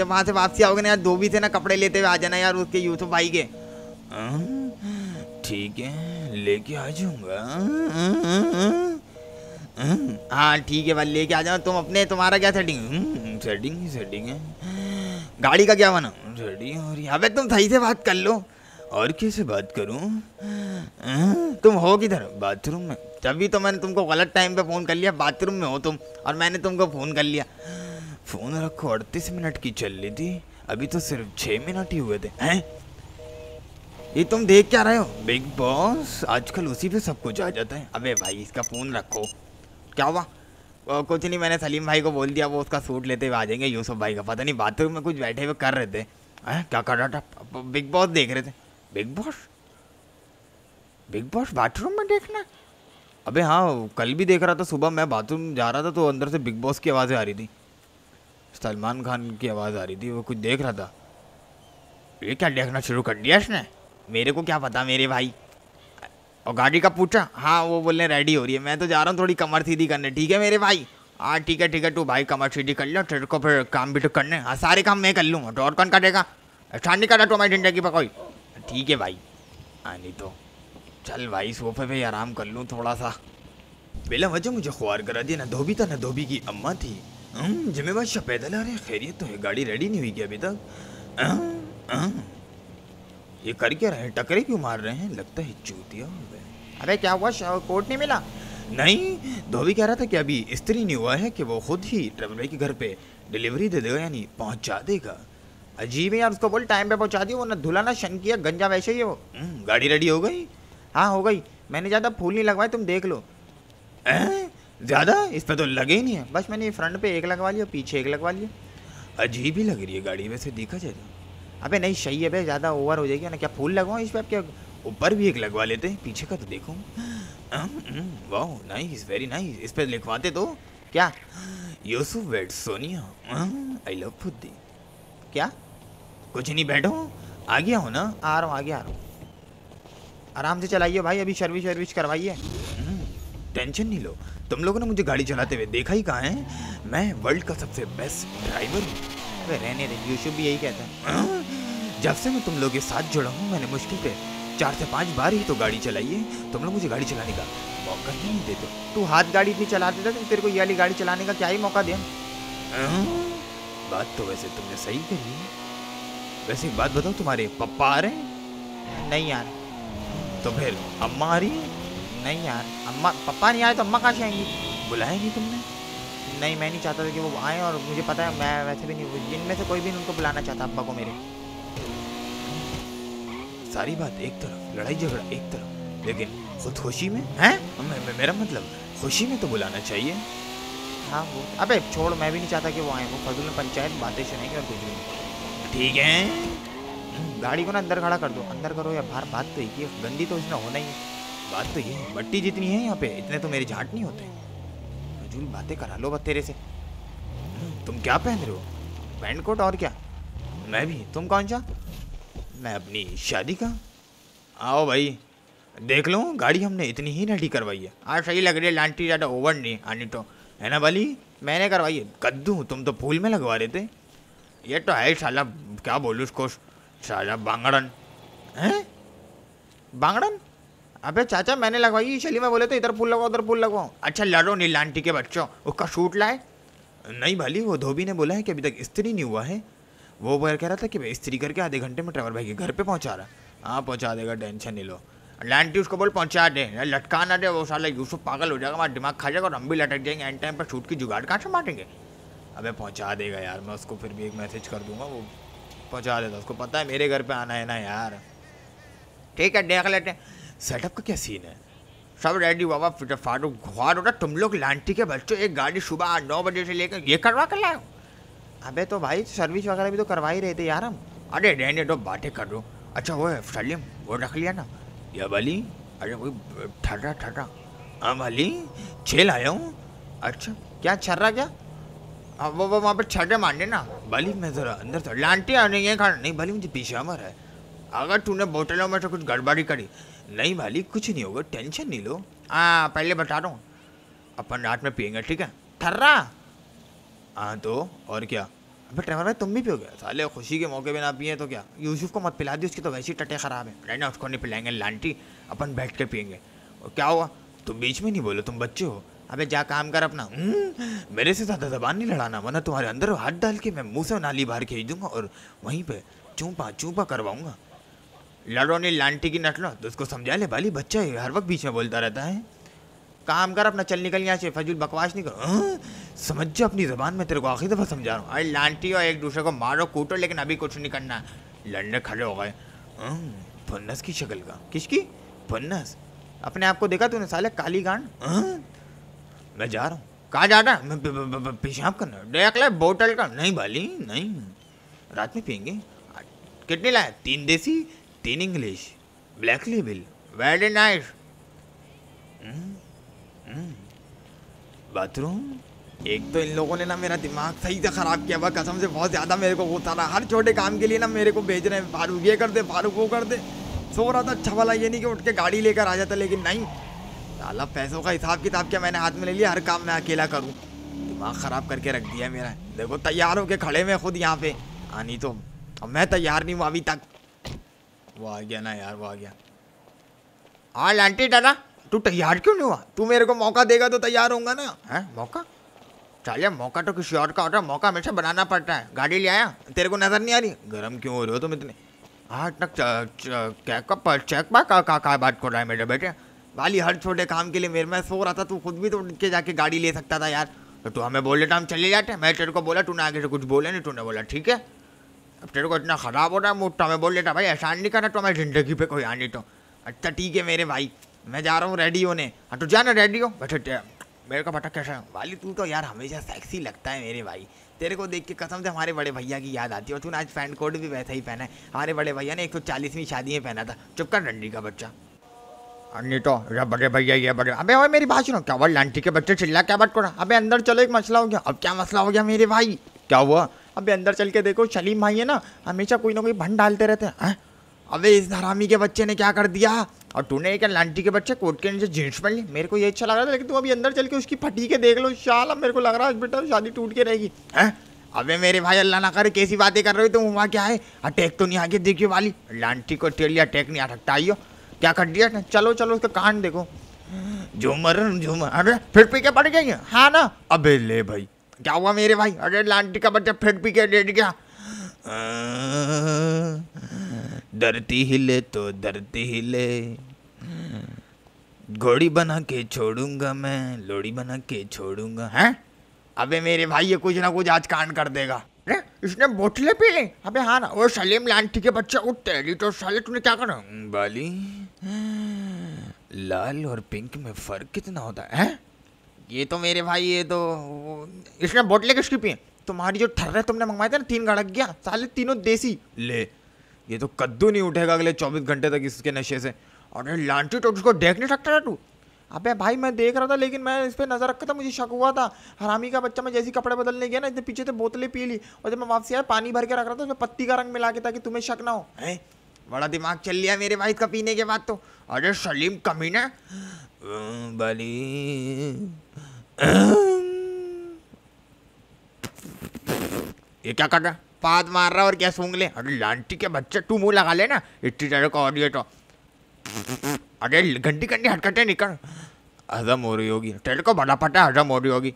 वहाँ से वापसी आओगे ना यार, धोबी से ना कपड़े लेते हुए आ जाना यार, उसके यूसुफ भाई के। ठीक है लेके आ जाऊँगा। हाँ ठीक है भाई लेके आ जाओ। तुम अपने, तुम्हारा क्या सेटिंग? सेटिंग ही सेटिंग है। गाड़ी का क्या बना? रेडी हो रही है। अबे तुम सही से बात कर लो। और कैसे बात करूँ? तुम हो किधर? बाथरूम में। तभी तो मैंने तुमको गलत टाइम पे फ़ोन कर लिया। बाथरूम में हो तुम और मैंने तुमको फ़ोन कर लिया। फ़ोन रखो, 38 मिनट की चल रही थी, अभी तो सिर्फ 6 मिनट ही हुए थे। हैं ये तुम देख क्या रहे हो? बिग बॉस, आजकल उसी पे सब कुछ आ जाता है। अबे भाई इसका फ़ोन रखो। क्या हुआ? कुछ नहीं, मैंने सलीम भाई को बोल दिया, वो उसका सूट लेते हुए आ जाएंगे। यूसुफ भाई का पता नहीं बाथरूम में कुछ बैठे हुए कर रहे थे। हैं क्या कर रहा था? बिग बॉस देख रहे थे। Big boss? Big boss bathroom में देखना? अबे हाँ, कल भी देख रहा था। सुबह मैं बाथरूम जा रहा था तो अंदर से बिग बॉस की आवाज़ें आ रही थी, सलमान खान की आवाज़ आ रही थी, वो कुछ देख रहा था। ये क्या देखना शुरू कर दिया इसने? मेरे को क्या पता मेरे भाई। और गाड़ी का पूछा? हाँ वो बोलने रेडी हो रही है। मैं तो जा रहा हूँ थोड़ी कमर सीधी करने। ठीक है मेरे भाई? हाँ ठीक है ठीक है, तू भाई कमर सीधी कर लो, तेरे को फिर काम भी तो करने। हाँ सारे काम मैं कर लूँगा, तो और कौन करेगा? अच्छा नहीं करा तुम्हारी जिंदगी पर कोई। ठीक है भाई। हाँ नहीं तो चल भाई सोफे पे आराम कर लूँ थोड़ा सा। बेला वजह मुझे ख्वार करा दिया, ना धोबी था ना धोबी की अम्मा थी। जिम्मेवार शाह पैदल आ रहे। खैरियत तो है? गाड़ी रेडी नहीं हुई क्या अभी तक? ये कर क्या रहे हैं? टकरे क्यों मार रहे हैं? लगता है चूतिया। अरे क्या हुआ, कोर्ट नहीं मिला? नहीं, धोबी कह रहा था कि अभी स्त्री नहीं हुआ है कि वो खुद ही ड्राइवर भाई के घर पे डिलीवरी दे देगा, यानी पहुंचा देगा। अजीब है यार, उसको बोल टाइम पे पहुंचा दियो, वरना धुला ना शन किया गंजा वैसे ही है वो। गाड़ी रेडी हो गई? हाँ हो गई, मैंने ज़्यादा फूल नहीं लगवाए, तुम देख लो। ज़्यादा इस पर तो लगे ही नहीं है, बस मैंने फ्रंट पे एक लगवा लिया, पीछे एक लगवा लिया। अजीब ही लग रही है गाड़ी वैसे देखा जाए। अबे नहीं सही है भाई, ज़्यादा ओवर हो जाएगी ना। क्या फूल लगवाऊँ इस पर? आप क्या ऊपर भी एक लगवा लेते हैं, पीछे का तो देखो। वाह नाइस, वेरी नाइस। इस पर लिखवाते तो क्या, Yusuf wait Sonia I love फुद्दी। क्या? कुछ नहीं, बैठो। आ गया हो ना? आ रहा हूँ आगे आ रहा हूँ। आराम से चलाइए भाई, अभी सर्विस वर्विस करवाइए, टेंशन नहीं लो। तुम लोगों ने मुझे गाड़ी चलाते हुए देखा ही कहाँ है? मैं वर्ल्ड का सबसे बेस्ट ड्राइवर हूँ। अरे रहने दे, यूसुफ भी यही कहता है। जब से मैं तुम लोगों के साथ जुड़ा हूँ मैंने मुश्किल से 4 से 5 बार ही तो गाड़ी चलाई है। तुम लोग मुझे गाड़ी चलाने का मौका ही नहीं देते। तू हाथ गाड़ी इतनी चलाते थे, तेरे को ये वाली गाड़ी चलाने का क्या ही मौका दिया? बात तो वैसे तुमने सही कही। वैसे एक बात बताओ, तुम्हारे पप्पा आ रहे हैं? नहीं यार। तो फिर अम्मा आ रही है? नहीं यार। अम्मा पापा नहीं आए तो अम्मा कहाँ से आएंगी? बुलाएंगी तुमने? नहीं, मैं नहीं चाहता था कि वो आएँ, और मुझे पता है मैं वैसे भी नहीं, जिनमें से कोई भी उनको बुलाना चाहता अब्बा को मेरे। सारी बात एक तरफ, लड़ाई झगड़ा एक तरफ, लेकिन खुद खुशी में हैं? मेरा मतलब खुशी में तो बुलाना चाहिए। हाँ वो, अबे छोड़, मैं भी नहीं चाहता कि वो आएँ, वो फजूल में पंचायत बातें सुनेंगे और कुछ भी। ठीक है गाड़ी को ना अंदर खड़ा कर दो, अंदर करो या बाहर, बात तो एक ही, गंदी तो इसमें होना ही है। बात तो ये है, मट्टी जितनी है यहाँ पे इतने तो मेरे झाट नहीं होते। फजूल बातें करा लो बस तेरे से। तुम क्या पहन रहे हो? पैंट कोट और क्या? मैं भी। तुम कौन सा? मैं अपनी शादी का। आओ भाई देख लो, गाड़ी हमने इतनी ही रेडी करवाई है। हाँ सही लग रही है लांटी, ज़्यादा ओवर नहीं आनी तो है ना वाली, मैंने करवाई है। कद्दू तुम तो फूल में लगवा रहे थे। ये तो है शाला, क्या बोलूँ उसको, चाचा बांगड़न। हैं बांगड़न? अबे चाचा मैंने लगवाई, चलिए मैं बोले तो इधर फूल लगवाओ उधर फूल लगवाओ। अच्छा लड़ो नहीं लांटी के बच्चों, उसका शूट लाए? नहीं भाली, वो धोबी ने बोला है कि अभी तक स्त्री नहीं हुआ है। वो कह रहा था कि भाई स्त्री करके आधे घंटे में ड्राइवर भाई के घर पे पहुंचा रहा। हाँ पहुंचा देगा, टेंशन नहीं लो। लांटी उसको बोल पहुंचा दे, लटका ना दे, वो साला यूसुफ पागल हो जाएगा, हमारा दिमाग खा जाएगा और हम भी लटक जाएंगे। एंड टाइम पर शूट की जुगाड़ कहाँ से मारेंगे? अबे पहुंचा देगा यार, मैं उसको फिर भी एक मैसेज कर दूंगा, वो पहुंचा देता। उसको पता है मेरे घर पे आना है ना यार। ठीक है, देख लेते हैं सेटअप का क्या सीन है। सब रेडी बाबा, फिर फारूक घुआर होता। तुम लोग लांटी के बच्चों एक गाड़ी सुबह 9 बजे से लेकर ये करवा कर लाए। अबे तो भाई सर्विस वगैरह भी तो करवा ही रहे थे यार हम। अरे रहने दो, बातें कर दो। अच्छा वो सलीम वो रख लिया ना, या वाली? अरे वो ठर्रा ठर्रा, हाँ वाली छेल आया हूँ। अच्छा क्या छर्रा क्या? अब वो वहाँ पर छर्रे मारने ना वाली। मैं ज़रा अंदर था लांटी आ नहीं है खाना। नहीं वाली मुझे पेशावर है, अगर तूने बोतलों में से कुछ गड़बड़ी करी। नहीं वाली कुछ नहीं होगा, टेंशन नहीं लो। हाँ पहले बता रहा हूँ, अपन रात में पियेंगे ठीक है। ठर्रा? हाँ तो और क्या। अबे ट्रेवर भाई तुम भी पियोगे? साले खुशी के मौके पे ना पिए तो क्या। यूसुफ को मत पिला दी, उसकी तो वैसी टटे ख़राब है। नहीं ना उसको नहीं पिलाएंगे लांटी, अपन बैठ के पियेंगे। और क्या हुआ तुम बीच में नहीं बोलो, तुम बच्चे हो। अबे जा काम कर अपना। मेरे से ज़्यादा ज़बान नहीं लड़ाना, वरना तुम्हारे अंदर हाथ डाल के मैं मुँह से नाली बाहर खींच दूँगा और वहीं पर चूपा चूपा करवाऊँगा। लड़ो नहीं लांटी की नट लो तो उसको समझा ले। बाली बच्चा है, हर वक्त बीच में बोलता रहता है। काम कर अपना, चल निकल यहाँ से, फजूल बकवास नहीं करो। समझ जा अपनी ज़बान, में तेरे को आखिरी दफ़ा समझा रहा हूँ। अरे लांटी और एक दूसरे को मारो कूटो, लेकिन अभी कुछ नहीं करना। लड़ने खड़े हो गए। फन्नस की शक्ल का। किसकी? फन्नस। अपने आप को देखा तूने साले काली गांड? मैं जा रहा हूँ। कहाँ जा रहा? मैं पेशाब करना। देख ले बोतल का। नहीं बाली नहीं, रात में पियेंगे। कितने लाए? 3 देसी 3 English black label. Very nice. Bathroom. एक तो इन लोगों ने ना मेरा दिमाग सही से ख़राब किया हुआ, कसम से बहुत ज़्यादा मेरे को गुस्सा रहा। हर छोटे काम के लिए ना मेरे को भेज रहे हैं, फारूक ये कर दे फारूक वो कर दे। सो रहा था अच्छा भला, ये नहीं कि उठ के गाड़ी लेकर आ जाता, लेकिन नहीं साला पैसों का हिसाब किताब क्या मैंने हाथ में ले लिया। हर काम मैं अकेला करूँ, दिमाग ख़राब करके रख दिया मेरा। देखो तैयार होके खड़े में खुद यहाँ पे आनी, तो अब मैं तैयार नहीं हुआ अभी तक। वो आ गया ना यार, वो आ गया। हाँ लांटी दादा तू तैयार क्यों नहीं हुआ? तू मेरे को मौका देगा तो तैयार होगा ना। है मौका? चलिए मौका तो किसी और का होता है, मौका हमेशा बनाना पड़ता है। गाड़ी ले आया, तेरे को नज़र नहीं आ रही? गर्म क्यों हो रहे हो तुम इतने? हाँ क्या बात कर रहा है मेरे बेटे? वाली हर छोटे काम के लिए मेरे में सो रहा था, तू खुद भी तो उठ के जाके गाड़ी ले सकता था यार। तो तू हमें बोल देता, हम चले जाते। मैं तेरे को बोला, तूने आगे से कुछ बोला नहीं, तूने बोला ठीक है। अब तेरे को इतना ख़राब हो रहा है मूड, तो हमें बोल देता। भाई एहसान नहीं करना तो हमारी ज़िंदगी पर कोई आने। तो अच्छा ठीक है मेरे भाई, मैं जा रहा हूँ रेडी होने। हाँ तो जाना रेडी हो। बैठे मेरे को पटक कैसा वाली, तू तो यार हमेशा सेक्सी लगता है मेरे भाई। तेरे को देख के कसम से हमारे बड़े भैया की याद आती है। और तूने आज पैंट कोट भी वैसा ही पहना है, हमारे बड़े भैया ने 140वीं शादी में पहना था। चुप कर रंडी का बच्चा। अन्नी तो या बड़े भैया ये बड़े। अबे भाई मेरी बात सुनो। क्या हुआ लांटी के बच्चे चिल्ला क्या बात करो? अबे अंदर चलो, एक मसला हो गया। अब क्या मसला हो गया मेरे भाई? क्या हुआ? अबे अंदर चल के देखो, सलीम भाई है ना, हमेशा कोई ना कोई भंड डालते रहते हैं। अबे इस हरामी के बच्चे ने क्या कर दिया? और तूने क्या लांटी के बच्चे कोट के नीचे जींस पहन ली? मेरे को ये अच्छा लग रहा था, लेकिन तू अभी अंदर चल के उसकी फटी के देख लो। शाला मेरे को लग रहा है बेटा शादी टूट के रहेगी। हैं? अबे मेरे भाई अल्लाह ना करे कैसी बातें कर रहे हो तुम। वहाँ क्या है? अटैक तो नहीं आगे देखिए वाली, लांटी को तेरे लिए अटैक नहीं आ सकता। आइयो क्या कर दिया? चलो चलो उसका कान देखो। झूमर झूमर। अरे फिर पी के पड़ गई? हाँ ना। अबे ले भाई क्या हुआ मेरे भाई? अरे लांटी का बच्चा फिर पी के डेट गया। धरती हिले तो धरती हिले, घोड़ी बना के छोड़ूंगा मैं, लोड़ी बना के छोड़ूंगा। हैं? अबे मेरे भाई ये कुछ ना कुछ आज कांड कर देगा। अरे इसने बोतलें पी ली? अबे हाँ ना। वो सलीम लांटी के बच्चे उठते ली तो साले तूने क्या करा? बाली लाल और पिंक में फर्क कितना होता है? ये तो मेरे भाई ये तो इसने बोतलें किसकी पी? तुम्हारी जो ठर्रे तुमने मंगवाए थे ना, 3 गड़क गया साले, तीनों देसी। ले ये तो कद्दू नहीं उठेगा अगले 24 घंटे तक इसके नशे से। और लांटी तो उसको देख नहीं सकता था तू? अबे भाई मैं देख रहा था, लेकिन मैं इस पर नज़र रखा था, मुझे शक हुआ था। हरामी का बच्चा, मैं जैसे कपड़े बदलने गया ना, इतने पीछे से बोतलें पी ली। और जब मैं वापसी आया पानी भर के रख रहा था, उसमें पत्ती का रंग मिला के, ताकि तुम्हें शक ना हो। है बड़ा दिमाग चल लिया मेरे भाई का पीने के बाद तो। अरे सलीम कमीना ये क्या कर रहा? पाद मार रहा और क्या सूंघ ले? अरे लांटी के बच्चे तू मुंह लगा ले ना इतनी तरह का। और ये तो अरे गंदी गंदी हटकटें निकल। हजम हो रही होगी तेरे को, बड़ा पटा हजम हो रही होगी।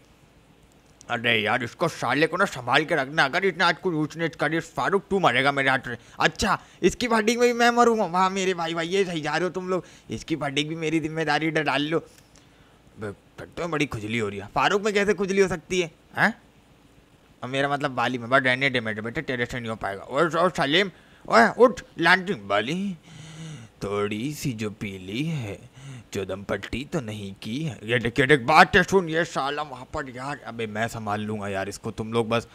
अरे यार इसको साले को ना संभाल के रखना, अगर इसने आज कुछ ऊँच नीच करी फारूक तू मरेगा मेरे हाथ में। अच्छा इसकी पार्टी में भी मैं मरूँगा? वहाँ मेरे भाई भाई ये सही जा रहे हो तुम लोग, इसकी पार्टी भी मेरी जिम्मेदारी डाल लो। तो बड़ी खुजली हो रही है फारूक में, कैसे खुजली हो सकती है हैं? और मेरा मतलब बाली में, बट रहने दे मेरे बेटे तेरे से नहीं हो पाएगा। और सलीम ओए उठ लांटिंग बाली, थोड़ी सी जो पीली है जो दम पट्टी तो नहीं की है। ये देख बात है सुन, ये साला वहाँ पर यार, अबे मैं संभाल लूँगा यार इसको, तुम लोग बस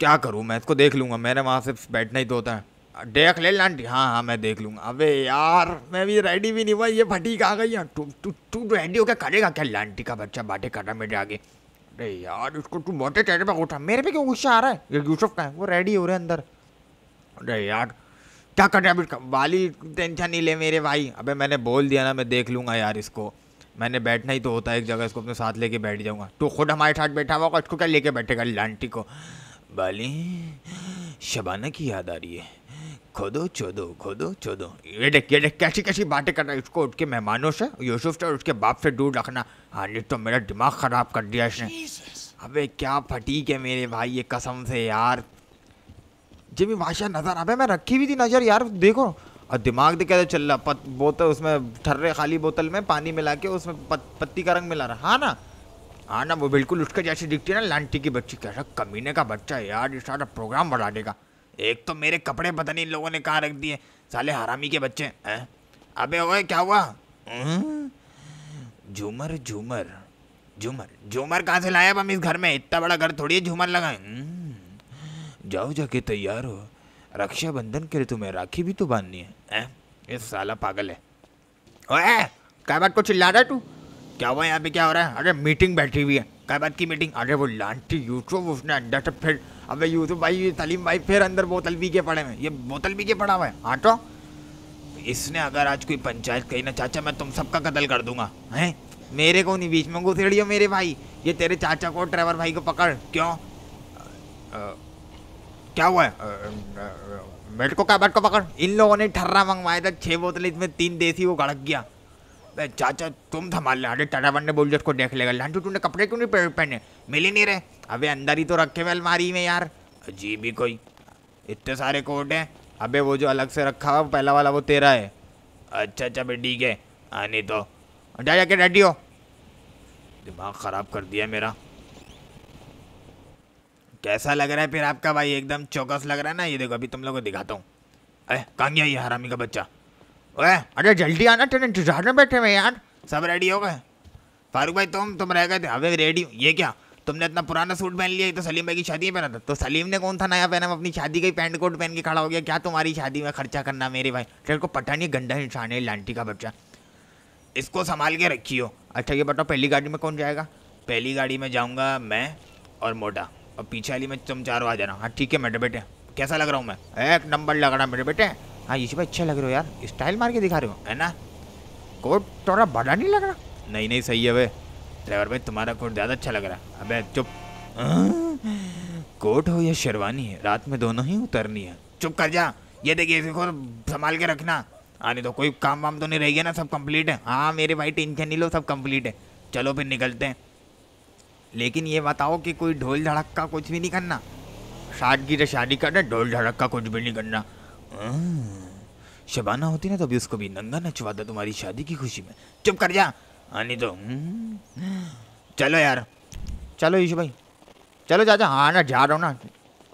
क्या करूँ मैं इसको देख लूँगा, मैंने वहाँ से बैठना ही तो होता है। देख ले लांटी, हाँ हाँ मैं देख लूँगा। अबे यार मैं भी रेडी भी नहीं हुआ, ये फटी आ गई। यार तू तू तू रेडी हो क्या करेगा क्या? लांटी का बच्चा बातें कर रहा मेरे आगे। अरे यार उसको तू मोटे चेहरे पर उठा, मेरे पे क्यों गुस्सा आ रहा है? ये यूसुफ का है, वो रेडी हो रहे अंदर। अरे यार क्या कर रहा है इसका वाली, टेंशन नहीं ले मेरे भाई। अबे मैंने बोल दिया ना मैं देख लूँगा यार इसको, मैंने बैठना ही तो होता है एक जगह, इसको अपने साथ लेके बैठ जाऊँगा। तू खुद हमारे साथ बैठा हुआ, इसको क्या लेके बैठेगा लांटी को? बाली शबाना की याद आ रही है, खोदो चोदो खोदो चोदो। ये देख कैसी कैसी बातें कर रहा है। इसको उसके मेहमानों से, यूसुफ से और उसके बाप से दूर रखना। हाँ नहीं तो मेरा दिमाग ख़राब कर दिया इसने। अबे क्या फटीक है मेरे भाई ये, कसम से यार। जिमी भाषा नज़र, अबे मैं रखी भी थी नज़र यार, देखो। और दिमाग देख कैसे चल रहा, बोतल उसमें ठर्रे खाली बोतल में पानी मिला के उसमें पत्ती का रंग मिला रहा। हाँ ना हाँ ना, वो बिल्कुल उसके जैसी दिखती है ना लांटी की बच्ची। कैसा कमीने का बच्चा यार, ये सारा प्रोग्राम बढ़ा देगा। एक तो मेरे कपड़े पता नहीं इन लोगों ने कहाँ रख दिए, साले हरामी के बच्चे हैं। अबे ओए क्या हुआ? झूमर झूमर झूमर झूमर कहाँ से लाया हम इस घर में? इतना बड़ा घर थोड़ी है झूमर लगाए। जाओ जाके तैयार हो, रक्षाबंधन के लिए तुम्हें राखी भी तो बांधनी है ये साला पागल है। ओए क्या बात को चिल्ला रहा है तू? क्या हुआ यहाँ पे, क्या हो रहा है? अरे मीटिंग बैठी हुई है। क्या बात की मीटिंग? अरे वो लांटी यूसुफ उसने अंडा से फिर, अबे यूसुफ भाई सलीम भाई फिर अंदर बोतल पी के पड़े में, ये बोतल पी के पड़ा हुआ है। हाँ तो इसने अगर आज कोई पंचायत कही ना चाचा मैं तुम सबका कत्ल कर दूंगा हैं, मेरे को नहीं बीच में घुसेड़ियो मेरे भाई। ये तेरे चाचा को ड्राइवर भाई को पकड़। क्यों क्या हुआ मेरे को? क्या बात को पकड़? इन लोगों ने ठर्रा मंगवाया था 6 बोतलें, इसमें 3 देसी, वो गड़क गया। चाचा तुम संभाल ले। अरे टाटावन ने बोल उसको देख लेगा। लांटू तूने कपड़े क्यों नहीं पहने? मिल ही नहीं रहे। अबे अंदर ही तो रखे हुए अलमारी में यार। अजीब ही कोई, इतने सारे कोट हैं। अबे वो जो अलग से रखा हुआ पहला वाला वो तेरा है। अच्छा अच्छा भाई ठीक है, आने तो जा जाके रेडी हो। दिमाग ख़राब कर दिया मेरा। कैसा लग रहा है फिर आपका भाई? एकदम चौकस लग रहा है ना। ये देखो अभी तुम लोग को दिखाता हूँ। अरे कहाँ गया ये हरामी का बच्चा? ओए अरे जल्दी आना, तेरे इंतजार में बैठे हुए यार। सब रेडी हो गए? फारूक भाई तुम रह गए थे। अबे रेडी ये क्या, तुमने इतना पुराना सूट पहन लिया? ये तो सलीम भाई की शादी में पहना था। तो सलीम ने कौन था नया पहना? अपनी शादी का ही पैंट कोट पहन के खड़ा हो गया। क्या तुम्हारी शादी में खर्चा करना मेरे भाई? तेरे को पता नहीं गंदा इंसान है लांटी का बच्चा, इसको संभाल के रखियो। अच्छा ये बताओ पहली गाड़ी में कौन जाएगा? पहली गाड़ी में जाऊँगा मैं और मोटा, और पीछे वाली में तुम चारों आ जाना। हाँ ठीक है मेरे बेटे। कैसा लग रहा हूँ मैं? एक नंबर लग रहा मेरे बेटे। हाँ यूसुफ भाई अच्छे लग रहे हो यार, स्टाइल मार के दिखा रहे हो है ना। कोट थोड़ा बड़ा नहीं लग रहा? नहीं नहीं सही है। वे ड्राइवर भाई तुम्हारा कोट ज़्यादा अच्छा लग रहा है। अबे चुप, कोट हो या शेरवानी है रात में दोनों ही उतरनी है। चुप कर जा। ये देखिए इसको संभाल के रखना। आने तो कोई काम वाम तो नहीं रहेगा ना, सब कंप्लीट है? हाँ मेरे भाई टेंशन नहीं लो, सब कंप्लीट है। चलो फिर निकलते हैं, लेकिन ये बताओ कि कोई ढोल धड़क का कुछ भी नहीं करना। सादगी से शादी करना, ढोल धड़क का कुछ भी नहीं करना। शबाना होती ना तो अभी उसको भी नंगा नचवाता तुम्हारी शादी की खुशी में। चुप कर जा। नहीं तो चलो यार, चलो यूसुफ भाई चलो चाचा। हाँ ना जा रहा हूँ ना,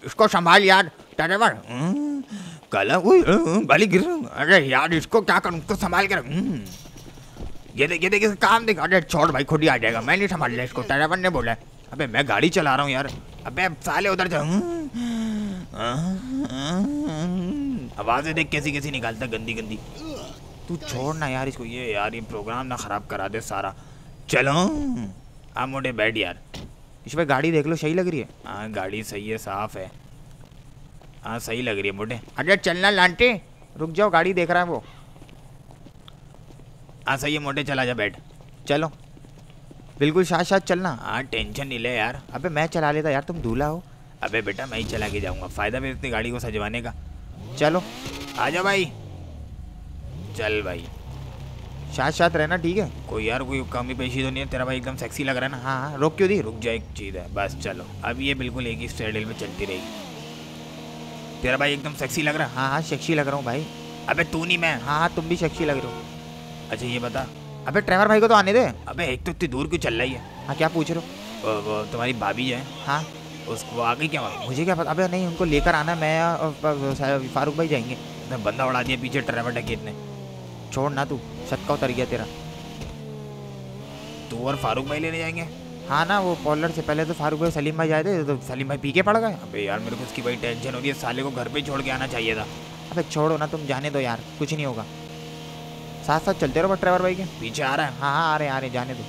इसको संभाल यार। टाटावर काला बाली गिर। अरे यार इसको क्या करूँ, उसको संभाल कर। ये देख काम देख। अरे छोड़ भाई खुद ही आ जाएगा, मैं नहीं संभाल रहा इसको, टाटावर ने बोला है। अबे मैं गाड़ी चला रहा हूँ यार। अबे साले उधर जा। आवाज़ें देख कैसी कैसी निकालता, गंदी गंदी। तू छोड़ ना यार इसको, ये यार ये प्रोग्राम ना ख़राब करा दे सारा। चलो आप मोटे बैठ यार। इसमें गाड़ी देख लो सही लग रही है? हाँ गाड़ी सही है, साफ़ है। हाँ सही लग रही है मोटे। अरे चलना लांटे, रुक जाओ गाड़ी देख रहा है वो। हाँ सही है मोटे, चला जा बैठ। चलो बिल्कुल साथ साथ चलना। हाँ टेंशन नहीं ले यार। अबे मैं चला लेता यार, तुम दूल्हा हो। अबे बेटा मैं ही चला के जाऊँगा, फ़ायदा भी इतनी गाड़ी को सजवाने का। चलो आ जा भाई। चल भाई शायद शायद रहना, ठीक है? कोई यार कोई कमी पेशी तो नहीं है, तेरा भाई एकदम सेक्सी लग रहा है ना। हाँ हाँ रोक क्यों दी? रुक जा, एक चीज़ है बस, चलो अब ये बिल्कुल एक ही स्टाइल में चलती रहेगी। तेरा भाई एकदम सेक्सी लग रहा है। हाँ हाँ सेक्सी लग रहा हूँ भाई। अबे तू नहीं मैं। हाँ हाँ तुम भी सेक्सी लग रहे हो। अच्छा ये बता, अबे ट्रेवर भाई को तो आने दे। अबे एक तो इतनी दूर क्यों चल रही है? हाँ क्या पूछ रहे हो? तुम्हारी भाभी है, हाँ उसको आ गई क्या? मुझे क्या पता। अबे नहीं उनको लेकर आना, मैं और फारूक भाई जाएंगे। बंदा उड़ा दिया पीछे ट्रेवर डकैत ने। छोड़ ना तू, छक्का उतर गया तेरा। तू और फारूक भाई लेने जाएंगे? हाँ ना वो पॉलर से पहले तो फारूक भाई सलीम भाई जाए थे, तो सलीम भाई पी के पड़ गए। अबे यार मेरे को उसकी भाई टेंशन हो रही है, साले को घर पे छोड़ के आना चाहिए था। अबे छोड़ो ना तुम, जाने दो यार कुछ नहीं होगा, साथ साथ चलते रहो। बट ट्रेवर भाई के पीछे आ रहा है। हाँ हाँ आ रहे जाने दो।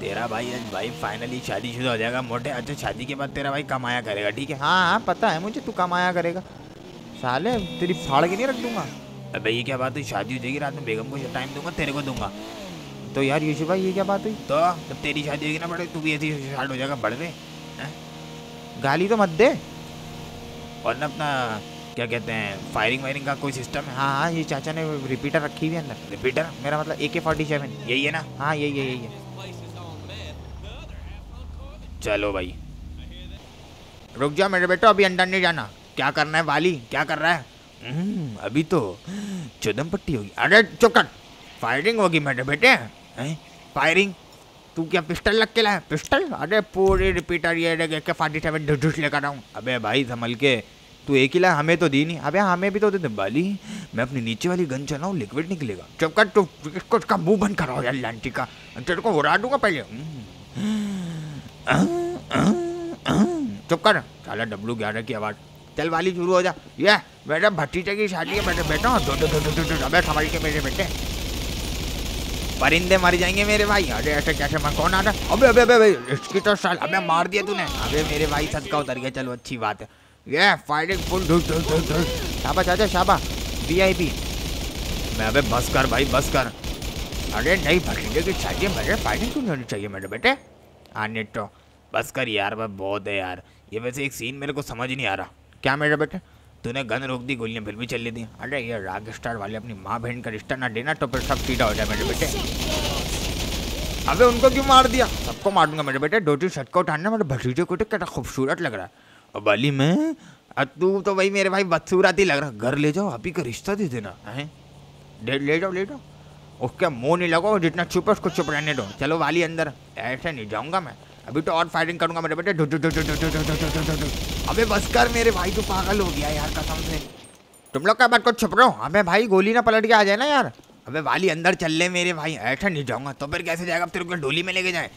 तेरा भाई आज भाई फाइनली शादीशुदा हो जाएगा मोटे। अच्छा शादी के बाद तेरा भाई कमाया करेगा, ठीक है? हाँ हाँ पता है मुझे, तू कमाया करेगा। साले तेरी फाड़ के नहीं रख दूंगा। अबे ये क्या बात हुई? शादी हो जाएगी, रात में बेगम को टाइम दूंगा, तेरे को दूंगा। तो यार यूसुफ भाई ये क्या बात हुई? तो जब तेरी शादी होगी ना बड़े, तू भी ऐसी शार्ट हो जाएगा बड़े। गाली तो मत दे। और ना अपना क्या कहते हैं फायरिंग वायरिंग का कोई सिस्टम है? हाँ हाँ ये चाचा ने रिपीटर रखी हुई है अंदर। रिपीटर मेरा मतलब AK-47 यही है ना? हाँ यही है। चलो भाई रुक जा मेरे बेटो, अभी अंडा नहीं जाना। क्या करना है वाली, क्या कर रहा है? अभी तो चौदम पट्टी होगी। अरे चुप कर, फायरिंग होगी मेरे बेटे। फायरिंग? तू क्या पिस्टल लग के लाया? पिस्टल? अरे पूरी रिपीटर ये AK-47 ढूंढ लेकर आऊँ। अबे भाई संभल के, तू एक ही लाया, हमें तो दी नहीं। अबे हमें भी तो दे वाली, मैं अपनी नीचे वाली गन चलाऊँ लिक्विड निकलेगा। चुप कर, तू इसका मुँह बंद कराओ यार लांटी का, तेरे को उड़ा दूंगा पहले। चुप कर साला, W11 की आवाज़। चल वाली शुरू हो जा। ये मेरे भतीजे की शादी है मेरे बेटा। अबे संभाल के मेरे बेटे, परिंदे मर जाएंगे मेरे भाई। अरे ऐसे कैसे, मैं कौन आ रहा? अबे अबे अबे इसकी तो साल, अबे मार दिया तूने। अबे मेरे भाई सदका उतर गया, चलो अच्छी बात है। ये फायरिंग फुल, शाबा चाचा शाबा, VIP। मैं अबे बस कर भाई बस कर। अरे नहीं भतीजे की शादी है मेरे, फायरिंग क्यों होनी चाहिए मेरे बेटे? आने तो बस कर यार, बस बहुत है यार। ये वैसे एक सीन मेरे को समझ नहीं आ रहा। क्या मेरे बेटे? तूने गन रोक दी, गोलियाँ फिर भी चल दी। अरे ये राग स्टार वाले अपनी माँ बहन का रिश्ता ना देना, तो फिर सब सीधा हो जाए मेरे बेटे। अबे उनको क्यों मार दिया? सबको मार दूंगा मेरे बेटे, डोटी छटका उठाना। मेरे भतीजे को तो क्या खूबसूरत लग रहा है। अब अली में तू तो भाई मेरे भाई बदसूरत ही लग रहा है। घर ले जाओ, अभी का रिश्ता दे देना है। ले जाओ ले जाओ, उसके मुँह नहीं लगाओ, जितना चुप है उसको चुप रहने दो। चलो वाली अंदर, ऐसे नहीं जाऊँगा मैं, अभी तो और फायरिंग करूँगा मेरे बेटे। अबे बस कर मेरे भाई, तो पागल हो गया यार कसम से। तुम लोग क्या बात को छुप रहे हो? अबे भाई गोली ना पलट के आ जाए ना यार। अबे वाली अंदर चल ले मेरे भाई, ऐसा नहीं जाऊँगा। तो फिर कैसे जाएगा? अब तेरे को डोली में लेके जाए।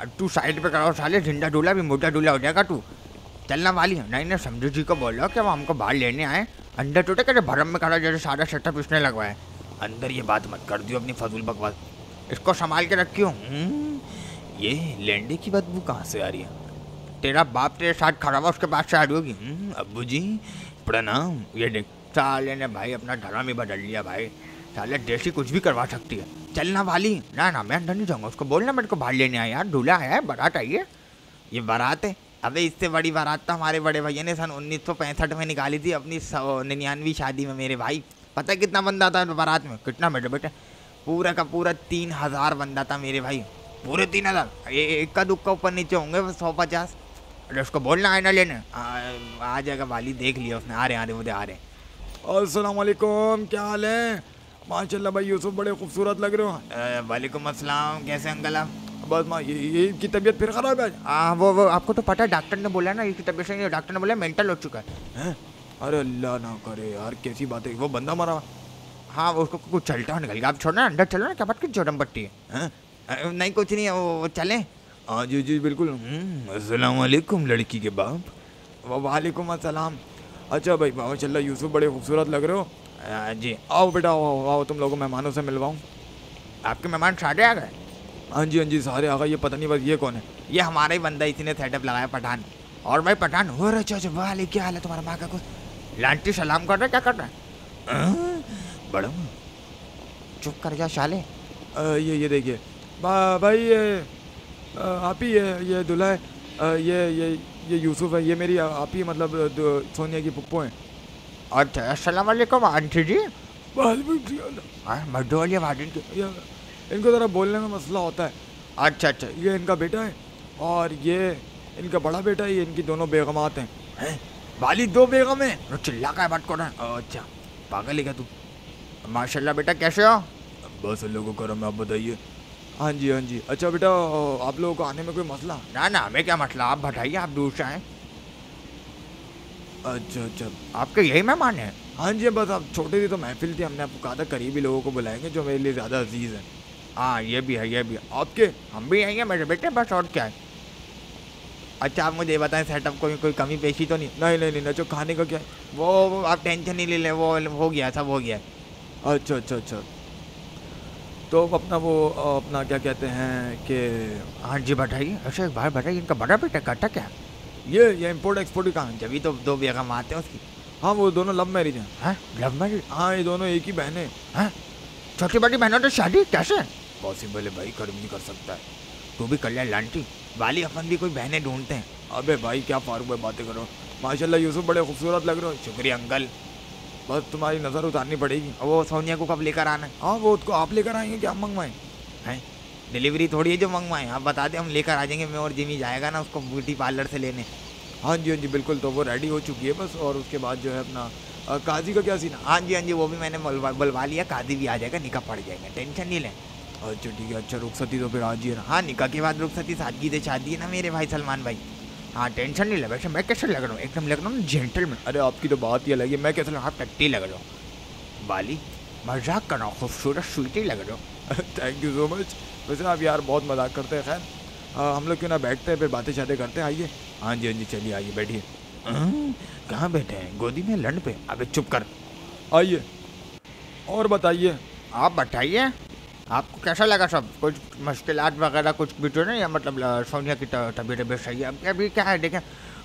अब तू साइड पे कराओ साले, झंडा डोला भी मोटा डोला हो जाएगा तू। चलना वाली नहीं ना, समझू जी को बोलो कि वो हमको बाहर लेने आए। अंडा टूटे कहते भरम में खड़ा, जैसे सारा सेटअप उसने लगवाया। अंदर ये बात मत कर दियो अपनी फजूल बकवास, इसको संभाल के रखियो। ये लैंडे की बदबू कहाँ से आ रही है? तेरा बाप तेरे साथ खड़ा हुआ, उसके बाद से आ रही होगी। अब्बू जी प्रणाम। ये देख साले ने भाई अपना धर्म ही बदल लिया भाई, साले देसी कुछ भी करवा सकती है। चलना वाली ना ना, मैं अंदर नहीं जाऊँगा। उसको बोलना मेरे को बाहर लेने आया यार, दूल्हा है, बारात आई है। ये बारात है? अबे इससे बड़ी बारात तो हमारे बड़े भैया ने सन 1965 में निकाली थी अपनी 99वीं शादी में मेरे भाई। पता है कितना बंदा था बारात में? कितना मेरे बेटे? पूरा का पूरा 3000 बंदा था मेरे भाई। पूरे 3000? एक का दुख का ऊपर नीचे होंगे 150। अरे उसको बोलना आए ना लेने, आ जाएगा वाली। देख लिया उसने, आ रहे मुझे आ रहे। अस्सलाम वालेकुम, क्या हाल है? माशाल्लाह भाई यूसुफ बड़े खूबसूरत लग रहे हो। वालेकुम अस्सलाम, कैसे अंकल आप? बस माँ इसकी तबीयत फिर ख़राब है। हाँ वो आपको तो पता है, डॉक्टर ने बोला ना इसकी तबीयत से, डॉक्टर ने बोला मेंटल हो चुका है। अरे अल्लाह ना करे यार, कैसी बात है? वो बंदा मरा। हाँ उसको कुछ चलता हुआ निकल गया। आप छोड़ना, अंदर चलो ना, क्या बात कुछ चौटम पट्टी है? नहीं कुछ नहीं है, वो चलें। हाँ जी जी बिल्कुल। अस्सलाम वालेकुम लड़की के बाप। वालेकुम अस्सलाम। अच्छा भाई माशाल्लाह यूसुफ बड़े खूबसूरत लग रहे हो। जी आओ बेटा, आओ तुम लोगों मेहमानों से मिलवाऊँ। आपके मेहमान सारे आ गए? हाँ जी सारे आ गए। ये पता नहीं बस ये कौन है? ये हमारा ही बंदा, इसी ने सेटअप लगाया पठान। और भाई पठान हो रहा है वाले, क्या हाल है तुम्हारा? माँ का कुछ लांटी सलाम कर रहा है, क्या कर रहा है? बड़ा चुप कर जा शाले। ये देखिए भाई, ये आप ही है, ये दूल्हा है, ये यूसुफ है, ये मेरी आप ही मतलब सोनिया की पुप्पो हैं। अच्छा अस्सलाम वालेकुम आंटी जी। इनको ज़रा बोलने में मसला होता है। अच्छा अच्छा, ये इनका बेटा है और ये इनका बड़ा बेटा है, ये इनकी दोनों बेगमात हैं। हैं वाली दो बेगम है, चिल्ला का बात कर रहा है। अच्छा पागल है क्या तू? माशाल्लाह बेटा कैसे हो? बस लोगों को रहा, आप बताइए। हाँ जी हाँ जी। अच्छा बेटा आप लोगों को आने में कोई मसला? ना ना हमें क्या मसला, आप बताइए आप दूर से आएँ। अच्छा अच्छा आपके यही मेहमान हैं? हाँ जी बस आप छोटे सी तो महफिल थी, हमने आपको कहा था करीबी लोगों को बुलाएंगे जो मेरे लिए ज़्यादा अजीज़ हैं। हाँ ये भी है ये भी है। आपके हम भी आएंगे मेरे बेटे, बस और क्या है। अच्छा आप मुझे बताएं सेटअप कोई कमी पेशी तो नहीं? नहीं नहीं नहीं अच्छा खाने का क्या है? वो आप टेंशन नहीं ले लें, वो हो गया सब हो गया। अच्छा अच्छा अच्छा तो अपना वो अपना क्या कहते हैं कि हाँ जी बताइए। अच्छा एक बार बताइए इनका बड़ा बेटा काटा क्या? ये इम्पोर्ट एक्सपोर्ट का है, जब ही तो दो बेगम आते हैं उसकी। हाँ वो दोनों लव मैरिज हैं। हैं लव मैरिज? हाँ ये दोनों एक ही बहनें हैं। छोटी बड़ी बहनों तो शादी कैसे पॉसिबल है भाई? कर भी कर सकता है, तू भी कर ले लांटी वाली, अपन भी कोई बहनें ढूंढते हैं। अबे भाई क्या फारूक भाई बातें करो, माशाल्लाह यूसुफ बड़े खूबसूरत लग रहे हो। शुक्रिया अंकल, बस तुम्हारी नज़र उतारनी पड़ेगी। अब वो सोनिया को कब लेकर आना है? हाँ वो उसको आप लेकर आएंगे क्या? हम मंगवाएँ हैं, डिलीवरी थोड़ी है जो मंगवाएं, आप बता दें हम लेकर आ जाएंगे। मैं और जिमी जाएगा ना उसको ब्यूटी पार्लर से लेने। हाँ जी हाँ जी बिल्कुल। तो वो रेडी हो चुकी है बस, और उसके बाद जो है अपना काजी का क्या सीन? हाँ जी हाँ जी वो भी मैंने बुलवा लिया, काजी भी आ जाएगा, निकाह पड़ जाएगा, टेंशन नहीं लें। अच्छा ठीक है। अच्छा रुखसती तो फिर आज ही है ना? हाँ निकाह के बाद रुखसती, सादगी से शादी है ना मेरे भाई सलमान भाई। हाँ टेंशन नहीं ले। वैसे मैं कैसे लग रहा हूँ? एकदम लग रहा हूँ जेंटलमैन। अरे आपकी तो बात ही अलग है, मैं कैसे लग रहा हूँ? आप टट्टी लग रहा हूँ वाली, मजाक कर रहा हूँ, खूबसूरत स्वीटी लग रहा हूँ। Thank you so much. वैसे आप यार बहुत मजाक करते हैं। खैर हम लोग क्यों ना बैठते हैं फिर बातें शातें करते हैं। आइए। हाँ जी हाँ जी चलिए आइए बैठिए। कहाँ बैठे हैं? गोदी में लंड पे? अबे चुप कर। आइए और बताइए। आप बताइए आपको कैसा लगा सब कुछ? मुश्किलात वगैरह कुछ भी तो नहीं है? मतलब सोनिया की तबीयत भी सही है अभी? अभी क्या है देखें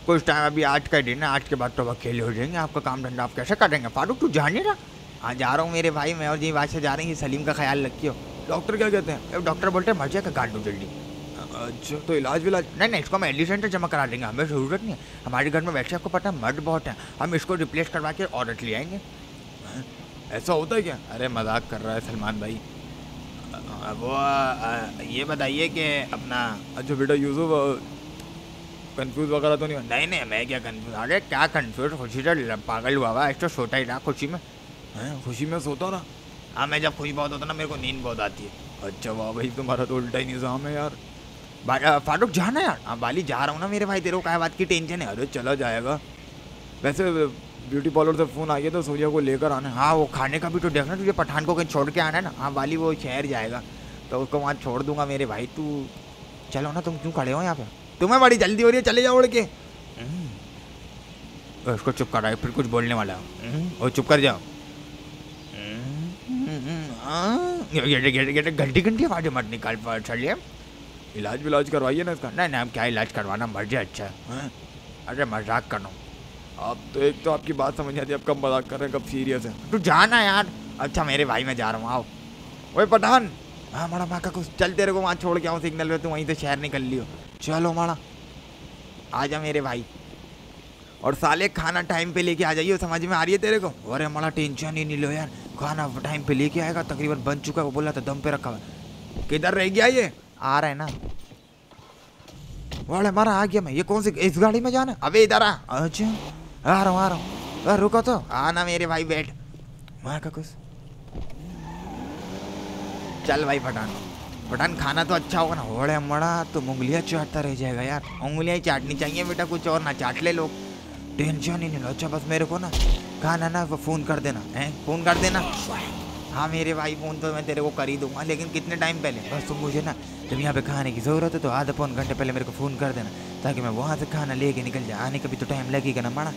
कुछ टाइम, अभी आज का दिन है, आज के बाद तो अकेले हो जाएंगे, आपका काम धंधा आप कैसे करेंगे? फारूक तू जा नहीं रहा? हाँ जा रहा हूँ मेरे भाई, मैं और जी बात से जा रही हूँ। सलीम का ख्याल रखियो। डॉक्टर क्या कहते हैं? डॉक्टर बोलते हैं मर्जी का काट दो जल्दी। अच्छा तो इलाज विलाज? नहीं नहीं इसको हम एडमिशन से जमा करा देंगे, हमें ज़रूरत नहीं है। हमारे घर में वैसे आपको पता है मर्द बहुत हैं, हम इसको रिप्लेस करवा के औरत ले आएंगे। ऐसा होता है क्या? अरे मजाक कर रहा है सलमान भाई। वो ये बताइए कि अपना अच्छा बेटा यूसुफ कंफ्यूज वगैरह तो नहीं? नहीं नहीं मैं क्या कंफ्यूज, अरे क्या कंफ्यूज, खुशी से पागल हुआ हुआ, एक्स्ट्रा सोता ही रहा खुशी में। हैं खुशी में सोता रहा? हाँ मैं जब खुश बहुत होता ना मेरे को नींद बहुत आती है। अच्छा वाह भाई तुम्हारा तो उल्टा ही निज़ाम है यार। फारूक जाना यार? हाँ वाली जा रहा हूँ ना मेरे भाई, तेरे को क्या बात की टेंशन है? अरे चला जाएगा। वैसे ब्यूटी पार्लर से फ़ोन आ गया तो सोनिया को लेकर आना है। हाँ वो खाने का भी तो देखना, तुझे पठान को कहीं छोड़ के आना है ना। हाँ वाली वो शहर जाएगा तो उसको वहाँ छोड़ दूंगा मेरे भाई, तू चलो ना। तुम क्यों खड़े हो यहाँ पे? तुम्हें बड़ी जल्दी हो रही है, चले जाओ उड़ के। उसको चुप कर रहा है, फिर कुछ बोलने वाला है और चुप कर जाओ। घंटी घंटी आवाज़ें मत निकाल पा। चलिए इलाज विलाज करवाइए ना इसका। नहीं नहीं हम क्या इलाज करवाना, मर्जी। अच्छा अरे मजाक करना आप तो, एक तो आपकी बात समझ आती है, आप कब मजाक कर रहे हैं कब सीरियस है। तू जाना यार। अच्छा मेरे भाई मैं जा रहा हूँ। आओ ओए पठान। हाँ माड़ा माँ का कुछ, चल तेरे को वहाँ छोड़ के आओ सिग्नल पे, तू वहीं से शहर निकल लियो। चलो माड़ा आ जा मेरे भाई, और साले खाना टाइम पे लेके आ जाइए, समझ में आ रही है तेरे को? अरे माड़ा टेंशन ही नहीं लो यार, खाना टाइम पे लेके आएगा, तकरीबन बन चुका है, वो बोला था दम पे रखा हुआ। किधर रह गया ये? आ रहा है ना वाले मारा, आ गया मैं। ये कौन सी इस गाड़ी में जाना? अबे इधर आ। अच्छा आ रहा हूँ आ रहा हूँ, रुको तो। आना मेरे भाई बैठ। माँ का कुछ चल भाई पठान पठान, खाना तो अच्छा होगा ना? होड़े मड़ा तो उंगलियाँ चाटता रह जाएगा यार, उंगलियाँ चाटनी चाहिए बेटा, कुछ और ना चाट ले लोग, टेंशन ही नहीं लो। अच्छा बस मेरे को ना खाना ना फ़ोन कर देना है, फ़ोन कर देना। हाँ मेरे भाई फ़ोन तो मैं तेरे को कर ही दूँगा, लेकिन कितने टाइम पहले। बस तुम मुझे ना जब यहाँ पे खाने की ज़रूरत है तो आधा पौन घंटे पहले मेरे को फ़ोन कर देना, ताकि मैं वहाँ से खाना लेके निकल जाए, आने का भी तो टाइम लगेगा ना माड़ा।